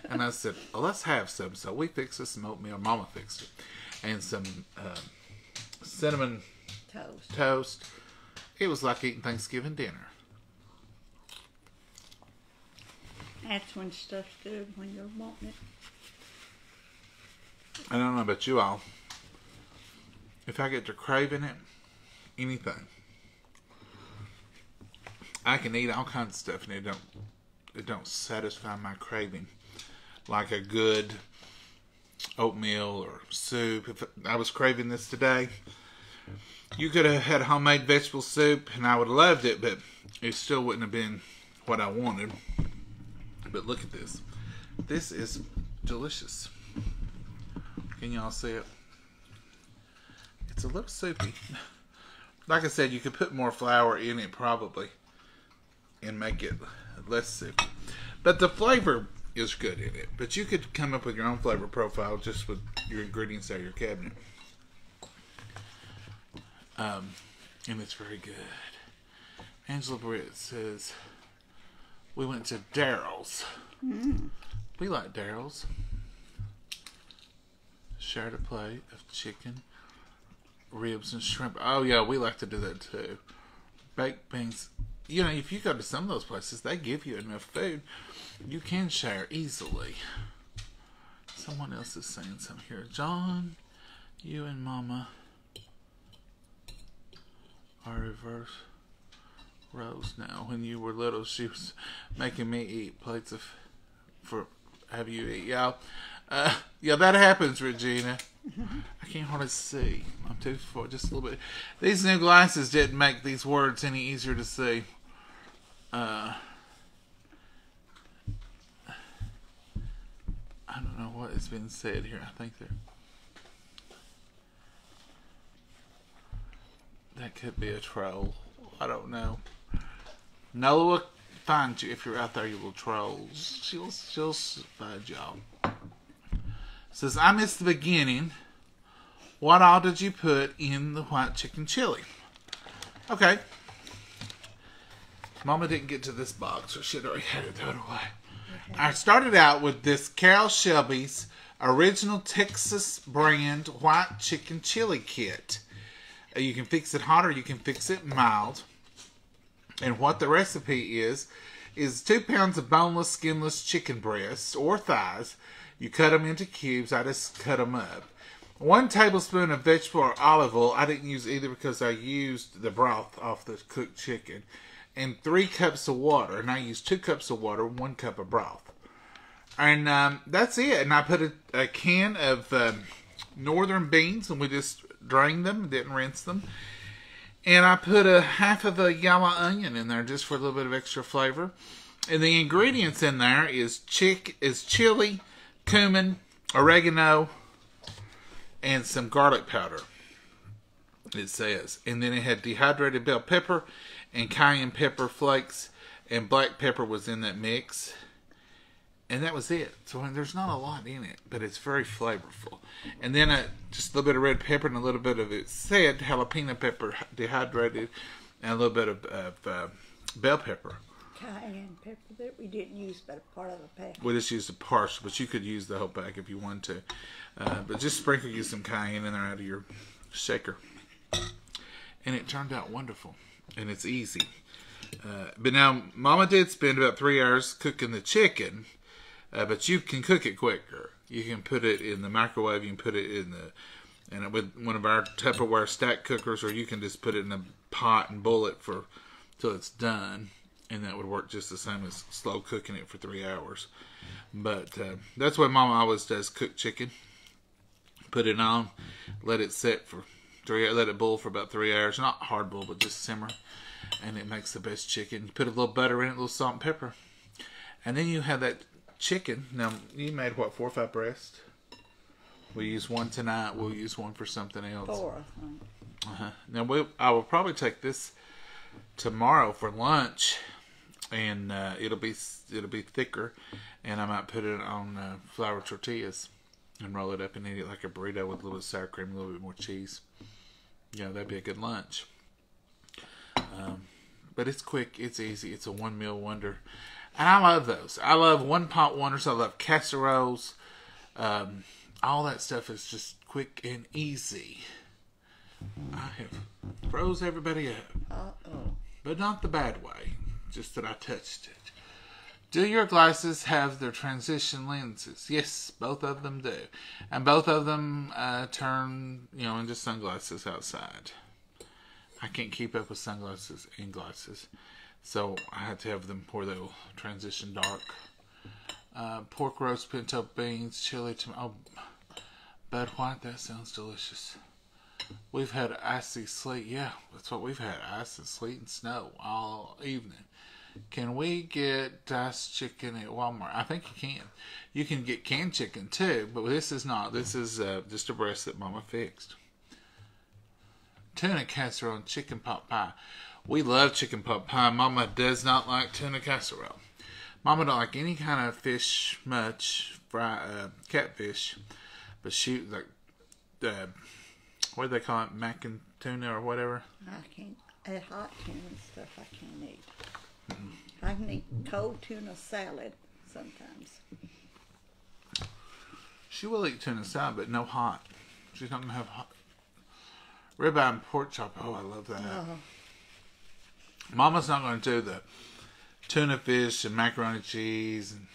And I said, well, let's have some. So we fixed us some oatmeal. Mama fixed it. And some cinnamon toast. It was like eating Thanksgiving dinner. That's when stuff's good, when you're wanting it. I don't know about you all. If I get to craving it, anything. I can eat all kinds of stuff and it don't satisfy my craving like a good oatmeal or soup. If I was craving this today, you could have had homemade vegetable soup and I would have loved it, but it still wouldn't have been what I wanted. But look at this. This is delicious. Can y'all see it? It's a little soupy. Like I said, you could put more flour in it probably and make it less soupy. But the flavor is good in it. But you could come up with your own flavor profile just with your ingredients out of your cabinet. And it's very good. Angela Britt says, we went to Daryl's. Mm. We like Daryl's. Shared a plate of chicken, ribs, and shrimp. Oh, yeah, we like to do that, too. Baked beans. You know, if you go to some of those places, they give you enough food. You can share easily. Someone else is saying something here. John, you and Mama are reverse rows now. When you were little, she was making me eat plates of for have you eat, y'all. Yeah, that happens, Regina. I can't hardly see. I'm too far, just a little bit. These new glasses didn't make these words any easier to see. I don't know what has been said here. I think there. That could be a troll. I don't know. Nola will find you if you're out there. You will troll. She'll find y'all. Says, I missed the beginning. What all did you put in the white chicken chili? Okay. Mama didn't get to this box, or she'd already had it thrown away. Okay. I started out with this Carol Shelby's original Texas brand white chicken chili kit. You can fix it hot or you can fix it mild. And what the recipe is 2 pounds of boneless, skinless chicken breasts or thighs. You cut them into cubes. I just cut them up. 1 tablespoon of vegetable or olive oil. I didn't use either because I used the broth off the cooked chicken. And 3 cups of water. And I used 2 cups of water, 1 cup of broth. And that's it. And I put a can of northern beans. And we just drained them. Didn't rinse them. And I put a half of a yellow onion in there just for a little bit of extra flavor. And the ingredients in there is chili, cumin, oregano, and some garlic powder, it says. And then it had dehydrated bell pepper and cayenne pepper flakes, and black pepper was in that mix. And that was it. So there's not a lot in it, but it's very flavorful. And then just a little bit of red pepper and a little bit of, it said, jalapeno pepper dehydrated, and a little bit of bell pepper. Cayenne pepper that we didn't use but a part of the pack. We just used a partial, but you could use the whole pack if you want to. But just sprinkle you some cayenne in there out of your shaker. And it turned out wonderful. And it's easy. But now, Mama did spend about 3 hours cooking the chicken. But you can cook it quicker. You can put it in the microwave. You can put it in with one of our Tupperware stack cookers. Or you can just put it in a pot and boil it till it's done. And that would work just the same as slow cooking it for 3 hours. But that's what Mama always does, cook chicken. Put it on, let it set for 3 hours, let it boil for about 3 hours. Not hard boil, but just simmer. And it makes the best chicken. You put a little butter in it, a little salt and pepper. And then you have that chicken. Now, you made, what, 4 or 5 breasts? We use one tonight. We'll use one for something else. 4, I think. Uh-huh. Now, I will probably take this tomorrow for lunch. And it'll be thicker, and I might put it on flour tortillas and roll it up and eat it like a burrito with a little sour cream, a little bit more cheese. You know, that'd be a good lunch. But it's quick, it's easy, it's a one meal wonder, and I love those. I love one pot wonders. I love casseroles. All that stuff is just quick and easy. I have froze everybody up, but not the bad way. Just that I touched it. Do your glasses have their transition lenses? Yes, both of them do. And both of them turn, you know, into sunglasses outside. I can't keep up with sunglasses and glasses. So I had to have them where they'll transition dark. Pork roast, pinto beans, chili, tomato. Oh, bud white, that sounds delicious. We've had icy sleet. Yeah, that's what we've had. Ice and sleet and snow all evening. Can we get diced chicken at Walmart? I think you can. You can get canned chicken too, but this is not. This is just a breast that Mama fixed. Tuna casserole and chicken pot pie. We love chicken pot pie. Mama does not like tuna casserole. Mama don't like any kind of fish much. Catfish. But she, like... what do they call it? Mac and tuna or whatever? I can't. Hot tuna and stuff I can't eat. I can eat cold tuna salad sometimes. She will eat tuna salad, but no hot. She's not going to have hot. Ribeye and pork chop. Oh, I love that. Mama's not going to do the tuna fish and macaroni and cheese. And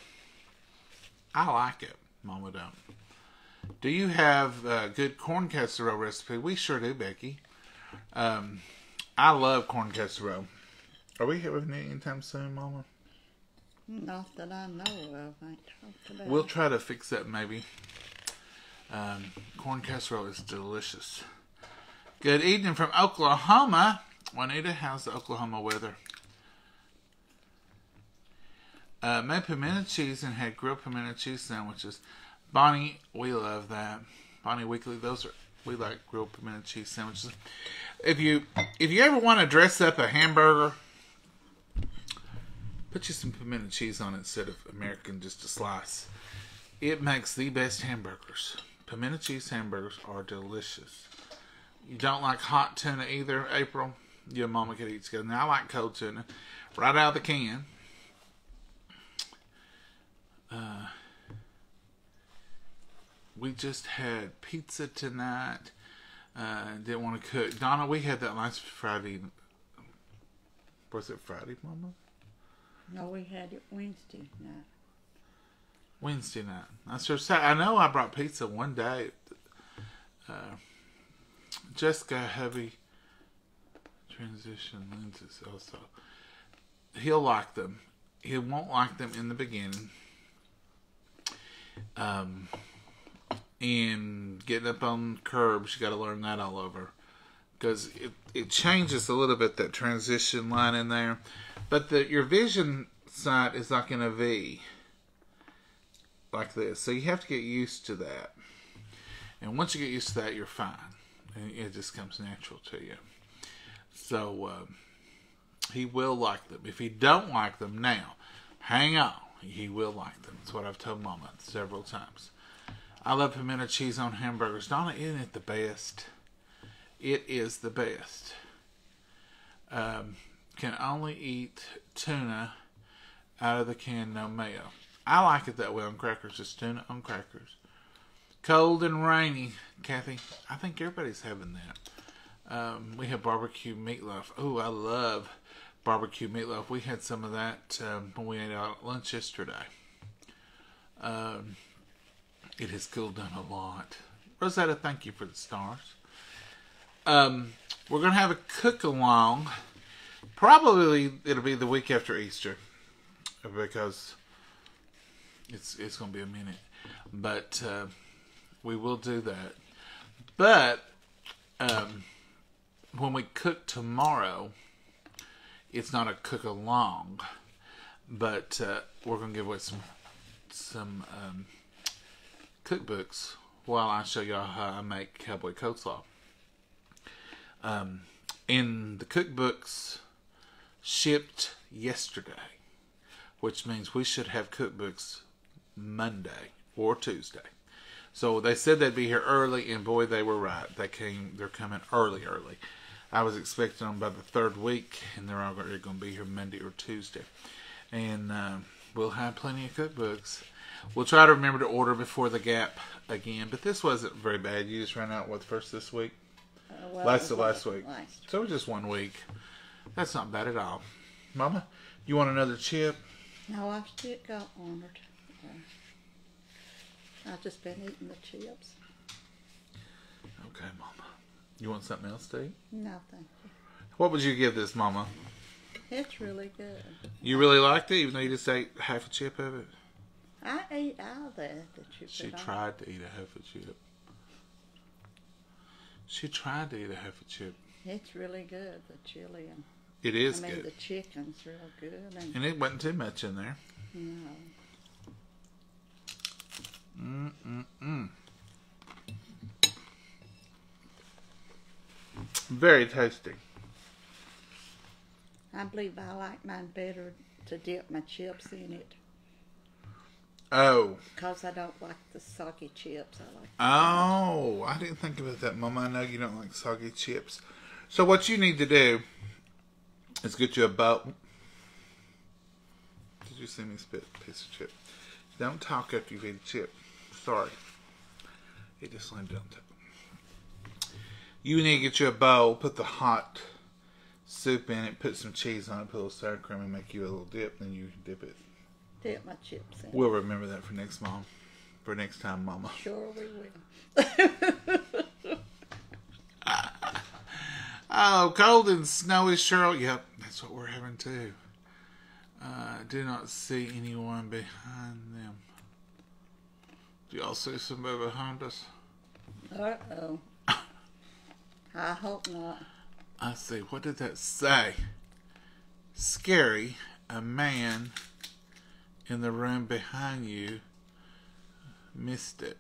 I like it. Mama don't. Do you have a good corn casserole recipe? We sure do, Becky. I love corn casserole. Are we having it anytime soon, Mama? Not that I know of. We'll try to fix that maybe. Corn casserole is delicious. Good evening from Oklahoma. Juanita, how's the Oklahoma weather? Made pimento cheese and had grilled pimento cheese sandwiches. Bonnie, we love that. Bonnie Weekly, those are, we like grilled pimento cheese sandwiches. If you ever want to dress up a hamburger, put you some pimento cheese on it instead of American, just a slice. It makes the best hamburgers. Pimento cheese hamburgers are delicious. You don't like hot tuna either, April? Your mama could eat together. Now I like cold tuna, right out of the can. We just had pizza tonight. Didn't want to cook. Donna, we had that last Friday. Was it Friday, Mama? No, we had it Wednesday night. Wednesday night. I know I brought pizza one day. Jessica Heavy Transition Lenses also. He'll like them. He won't like them in the beginning. And getting up on curbs, you got to learn that all over. Because it changes a little bit, that transition line in there. But your vision sight is like in a V. Like this. So you have to get used to that. And once you get used to that, you're fine. And it just comes natural to you. So, he will like them. If he don't like them now, hang on. He will like them. That's what I've told Mama several times. I love pimento cheese on hamburgers. Donna, isn't it the best? It is the best. Can only eat tuna out of the can, no mayo. I like it that way on crackers. Just tuna on crackers. Cold and rainy, Kathy. I think everybody's having that. We have barbecue meatloaf. Oh, I love barbecue meatloaf. We had some of that when we ate out lunch yesterday. It has cooled down a lot. Rosetta, thank you for the stars. We're going to have a cook-along. Probably it'll be the week after Easter, because it's going to be a minute. But we will do that. But when we cook tomorrow, it's not a cook-along. But we're going to give away some cookbooks while I show y'all how I make cowboy coleslaw. And the cookbooks shipped yesterday, which means we should have cookbooks Monday or Tuesday. So they said they'd be here early, and boy, they were right. They're coming early. I was expecting them by the third week, and they're already going to be here Monday or Tuesday. And we'll have plenty of cookbooks. We'll try to remember to order before the gap again, but this wasn't very bad. You just ran out with first this week. Last week. So it was just 1 week. That's not bad at all. Mama, you want another chip? No, I've still got one or two. I've just been eating the chips. Okay, Mama. You want something else to eat? No, thank you. What would you give this, Mama? It's really good. You really liked it, even though you just ate half a chip of it? I ate all the chip. She tried to eat a half a chip. She tried to eat a half a chip. It's really good, the chili. And, it is good. I mean, good. The chicken's real good. And it wasn't too much in there. No. Very tasty. I believe I like mine better to dip my chips in it. Oh. Because I don't like the soggy chips. I like the I didn't think about that, Mama. I know you don't like soggy chips. So what you need to do is get you a bowl. Did you see me spit a piece of chip? Don't talk after you've eaten a chip. Sorry. It just slammed down the table. You need to get you a bowl, put the hot soup in it, put some cheese on it, put a little sour cream, and make you a little dip, then you can dip it. Dip my chips in. We'll remember that for next time, Mama. Sure we will. Oh, cold and snowy, Cheryl. Yep, that's what we're having too. I do not see anyone behind them. Do y'all see somebody behind us? Uh-oh. I hope not. I see. What did that say? Scary. A man in the room behind you. Missed it.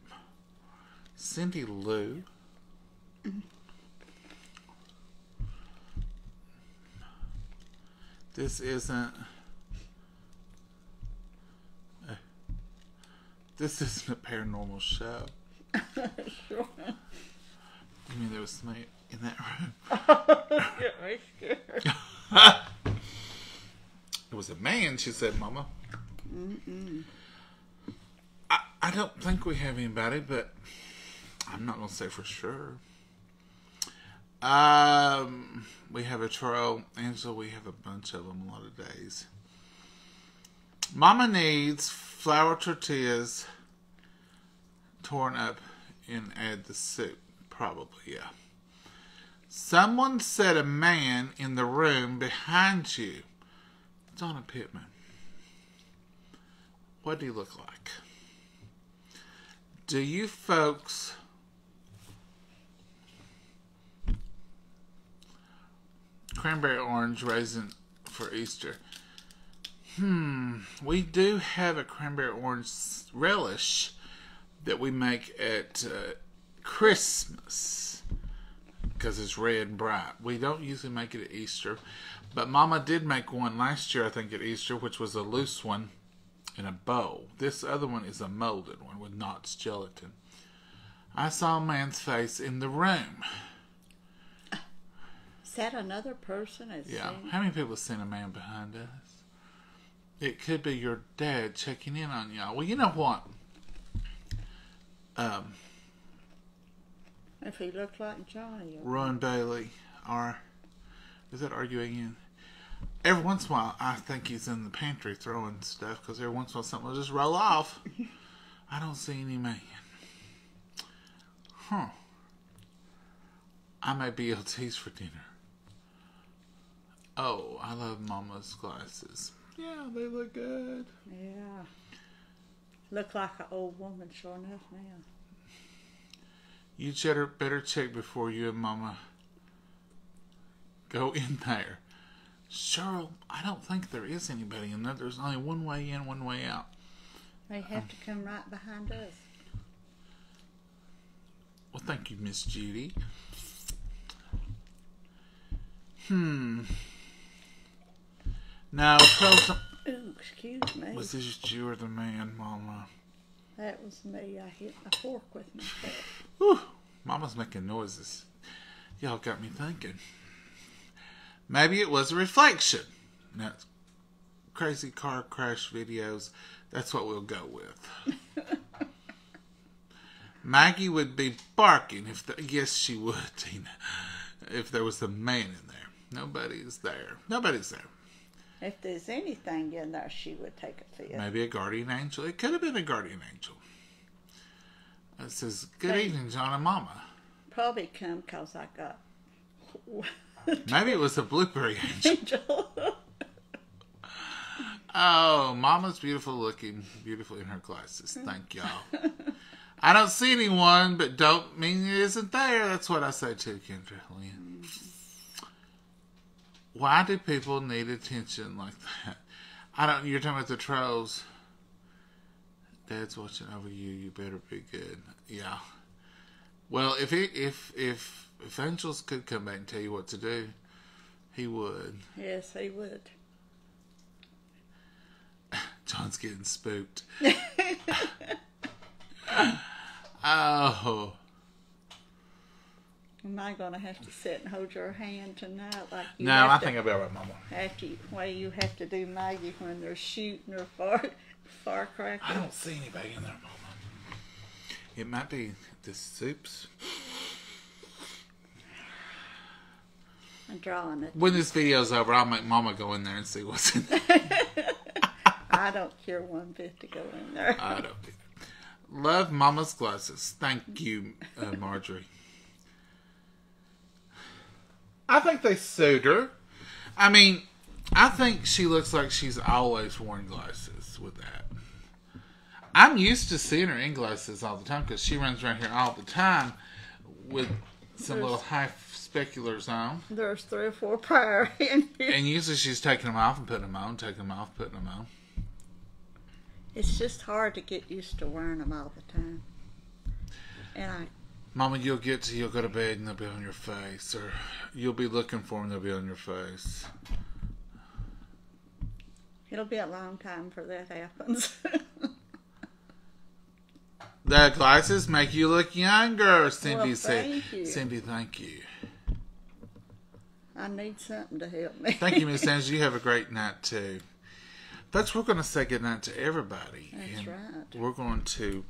Cindy Lou. This isn't... This isn't a paranormal show. Sure. You mean there was somebody in that room? You're scared. It was a man, she said, Mama. Mm-mm. I don't think we have anybody, but I'm not going to say for sure. We have a trail, Angela. We have a bunch of them a lot of days. Mama needs flour tortillas torn up and add the soup. Probably, yeah. Someone said a man in the room behind you. Donna Pittman. What do you look like? Do you folks... Cranberry orange raisin for Easter. We do have a cranberry orange relish that we make at Christmas because it's red and bright. We don't usually make it at Easter, but Mama did make one last year, I think, at Easter, which was a loose one in a bowl. This other one is a molded one with Knott's gelatin. I saw a man's face in the room. Is that another person? Yeah. How many people have seen a man behind us? It could be your dad checking in on y'all. Well, you know what? If he looked like Johnny. Ron Bailey. Or, is that arguing in? Every once in a while, I think he's in the pantry throwing stuff. Because every once in a while, something will just roll off. I don't see any man. Huh. I made BLTs for dinner. Oh, I love Mama's glasses. Yeah, they look good. Yeah. Look like an old woman, sure enough, now. You better check before you and Mama go in there. Cheryl, I don't think there is anybody in there. There's only one way in, one way out. They have to come right behind us. Well, thank you, Miss Judy. Now, tell some... Ooh, excuse me. Was this you or the man, Mama? That was me. I hit my fork with my fork. Mama's making noises. Y'all got me thinking. Maybe it was a reflection. Now, it's crazy car crash videos. That's what we'll go with. Maggie would be barking if... Yes, she would, Tina. If there was a man in there. Nobody's there. Nobody's there. If there's anything in there, she would take a fifth. Maybe a guardian angel. It could have been a guardian angel. It says, good evening, John and Mama. Probably come because I got... Maybe it was a blueberry angel. Oh, Mama's beautiful looking, beautiful in her glasses. Thank y'all. I don't see anyone, but don't mean it isn't there. That's what I say too, Kendra Lynn. Why do people need attention like that? You're talking about the trolls. Dad's watching over you. You better be good. Yeah. Well, if angels could come back and tell you what to do, he would. Yes, he would. John's getting spooked. Oh. Am I going to have to sit and hold your hand tonight? Like you no, I think I'll be all right, Mama. After the way you have to do Maggie when they're shooting her far crackers. I don't see anybody in there, Mama. It might be the soups. I'm drawing it. When this video's over, I'll make Mama go in there and see what's in there. I don't care one bit to go in there. I don't care. Love Mama's glasses. Thank you, Marjorie. I think they sued her. I mean, I think she looks like she's always worn glasses with that. I'm used to seeing her in glasses all the time because she runs around here all the time with some little high speculars on. There's 3 or 4 prior in here. And usually she's taking them off and putting them on, taking them off, putting them on. It's just hard to get used to wearing them all the time. And Mama, you'll go to bed and they'll be on your face. Or you'll be looking for them, they'll be on your face. It'll be a long time before that happens. The glasses make you look younger, Cindy said. Cindy, thank you. I need something to help me. Thank you, Miss Angela. You have a great night, too. Folks, we're going to say goodnight to everybody. That's right. We're going to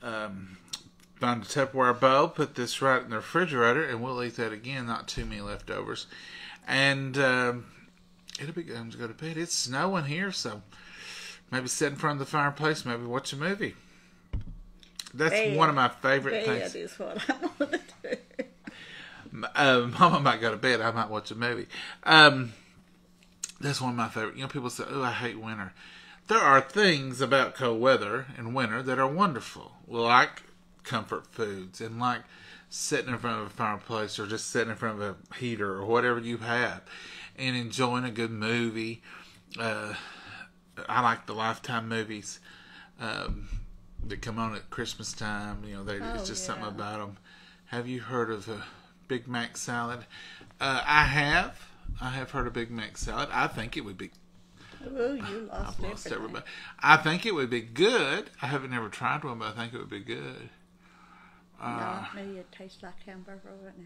find a Tupperware bowl, put this right in the refrigerator, and we'll eat that again, not too many leftovers. And it'll be time to go to bed. It's snowing here, so maybe sit in front of the fireplace, maybe watch a movie. That's one of my favorite things. That is what I want to do. Mama might go to bed. I might watch a movie. That's one of my favorite. You know, people say, oh, I hate winter. There are things about cold weather and winter that are wonderful, like comfort foods and like sitting in front of a fireplace or just sitting in front of a heater or whatever you have and enjoying a good movie. I like the Lifetime movies that come on at Christmas time. You know, it's just something about them. Have you heard of a Big Mac salad? I have. I have heard of Big Mac salad. I think it would be... Oh, you lost everybody. I think it would be good. I haven't never tried one, but I think it would be good. No, maybe it tastes like hamburger right now.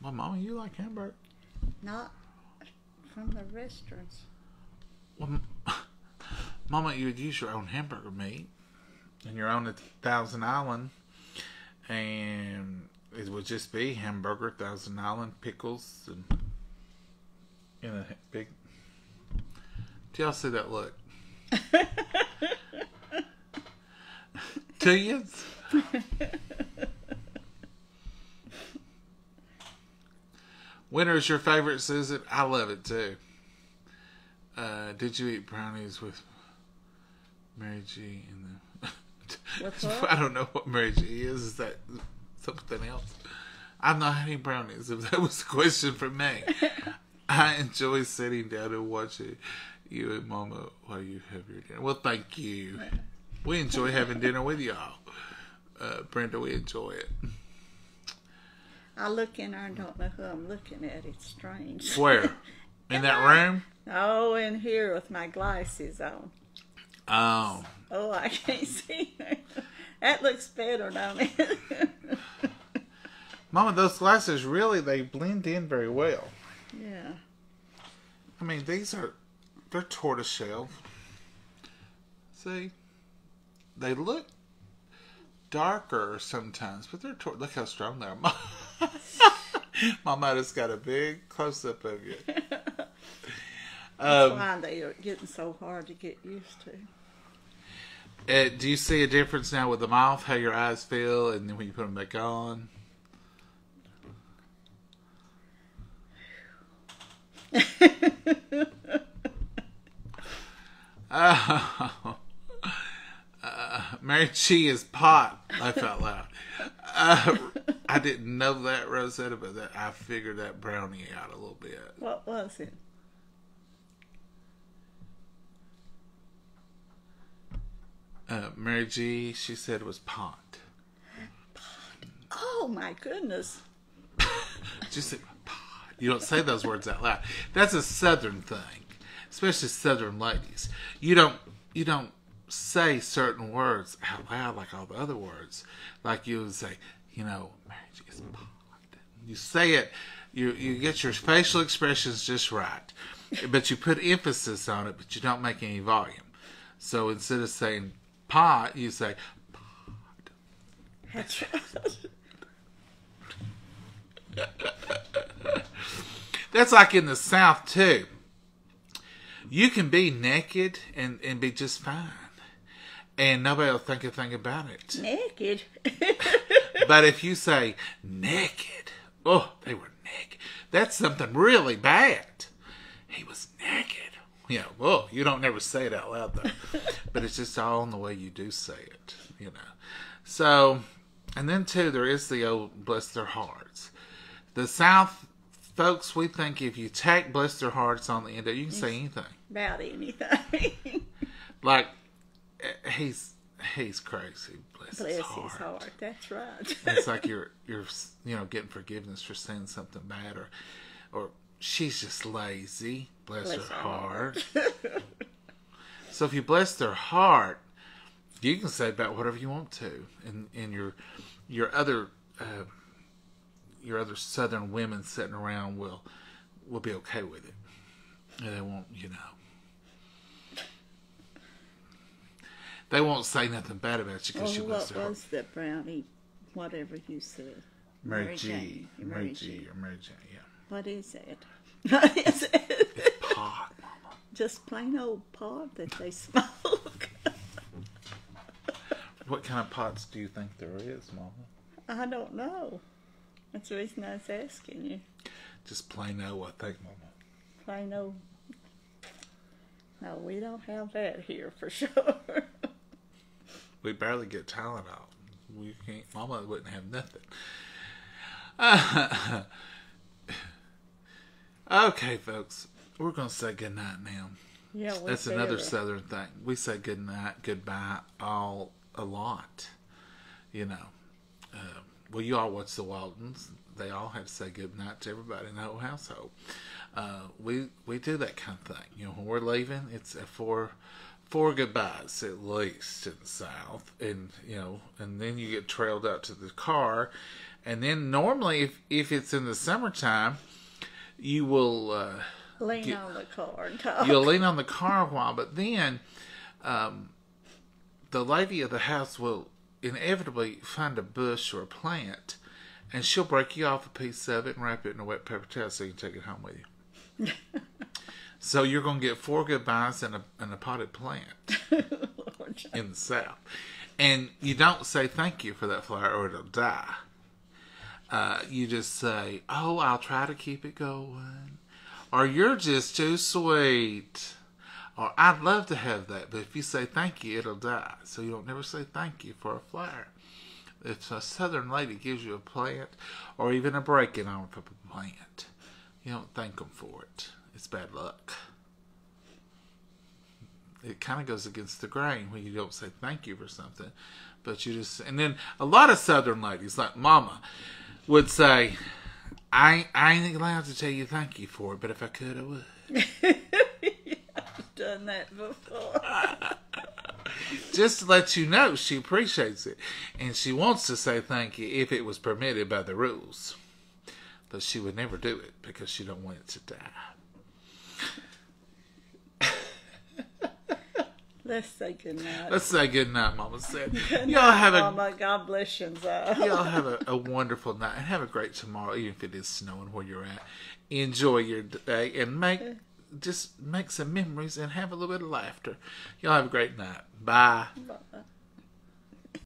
Well, Mama, you like hamburger. Not from the restaurants. Well, Mama, you would use your own hamburger meat and your own at Thousand Island. And it would just be hamburger, Thousand Island, pickles, and... in a big... Do y'all see that look? Do you? Winter's your favorite, Susan? I love it, too. Did you eat brownies with Mary G? And I don't know what Mary G is. Is that something else? I've not had any brownies, if that was a question for me. I enjoy sitting down and watching you and Mama while you have your dinner. Well, thank you. We enjoy having dinner with y'all. Brenda, we enjoy it. I look in there and don't know who I'm looking at. It's strange. Where? In that room? Oh, in here with my glasses on. Oh. Oh, I can't see her. That looks better, don't it? Mama, those glasses really, they blend in very well. Yeah. I mean, they're tortoiseshell. See? They look darker sometimes, but they're look how strong they are. Mama just got a big close-up of you. That's why they are getting so hard to get used to. Do you see a difference now with the mouth, how your eyes feel, and then when you put them back on? Mary Chi is pot, I felt loud. I didn't know that, Rosetta, but that I figured that brownie out a little bit. What was it? Mary G, she said it was pot. Pot. Oh my goodness. Just you don't say those words out loud. That's a Southern thing, especially Southern ladies. You don't say certain words out loud like all the other words. Like you would say, you know, marriage is pot. You say it. You get your facial expressions just right, but you put emphasis on it, but you don't make any volume. So instead of saying pot, you say pod. That's right. That's like in the South, too. You can be naked and be just fine. And nobody will think a thing about it. Naked? But if you say, naked, oh, they were naked. That's something really bad. he was naked. Yeah, well, you don't never say it out loud, though. But it's just all in the way you do say it, you know. So, and then, too, there is the old bless their hearts. The South folks, we think if you take bless their hearts on the end of it, you can say anything. About anything. Like, he's crazy. Bless his heart. That's right. It's like you're, you know, getting forgiveness for saying something bad, or she's just lazy. Bless her heart. So if you bless their heart, you can say about whatever you want to, and your other Southern women sitting around will be okay with it. And they won't, you know. They won't say nothing bad about you because you bless their heart. What was the brownie? Whatever you said, Mary G. Yeah. What is it? What is it? It's pot, Mama. Just plain old pot that they smoke. What kind of pots do you think there is, Mama? I don't know. That's the reason I was asking you. Just plain old, I think, Mama. Plain old. No, we don't have that here for sure. We barely get Tylenol. We can't. Mama wouldn't have nothing. Okay, folks, we're going to say goodnight now. Yeah, that's another Southern thing. We say goodnight, goodbye, all a lot. You know, well, you all watch the Waltons. They all have to say goodnight to everybody in the whole household. We do that kind of thing. You know, when we're leaving, it's four goodbyes at least in the South, and you know, and then you get trailed out to the car, and then normally if it's in the summertime. You will lean on the car and talk. You'll lean on the car a while, but then the lady of the house will inevitably find a bush or a plant, and she'll break you off a piece of it and wrap it in a wet paper towel so you can take it home with you. So you're going to get four goodbyes and a potted plant in the South. And you don't say thank you for that flower or it'll die. You just say, oh, I'll try to keep it going. Or you're just too sweet. Or I'd love to have that, but if you say thank you, it'll die. So you don't never say thank you for a flower. If a Southern lady gives you a plant or even a breaking on a plant, you don't thank them for it. It's bad luck. It kind of goes against the grain when you don't say thank you for something. But you just, and then a lot of Southern ladies like Mama would say, I ain't allowed to tell you thank you for it, but if I could, I would. I've done that before. Just to let you know, she appreciates it. And she wants to say thank you if it was permitted by the rules. But she would never do it because she don't want it to die. Let's say goodnight. Let's say goodnight, Mama said. Y'all have Mama. God bless you. Y'all have a wonderful night. And have a great tomorrow, even if it is snowing where you're at. Enjoy your day and make some memories and have a little bit of laughter. Y'all have a great night. Bye. Bye.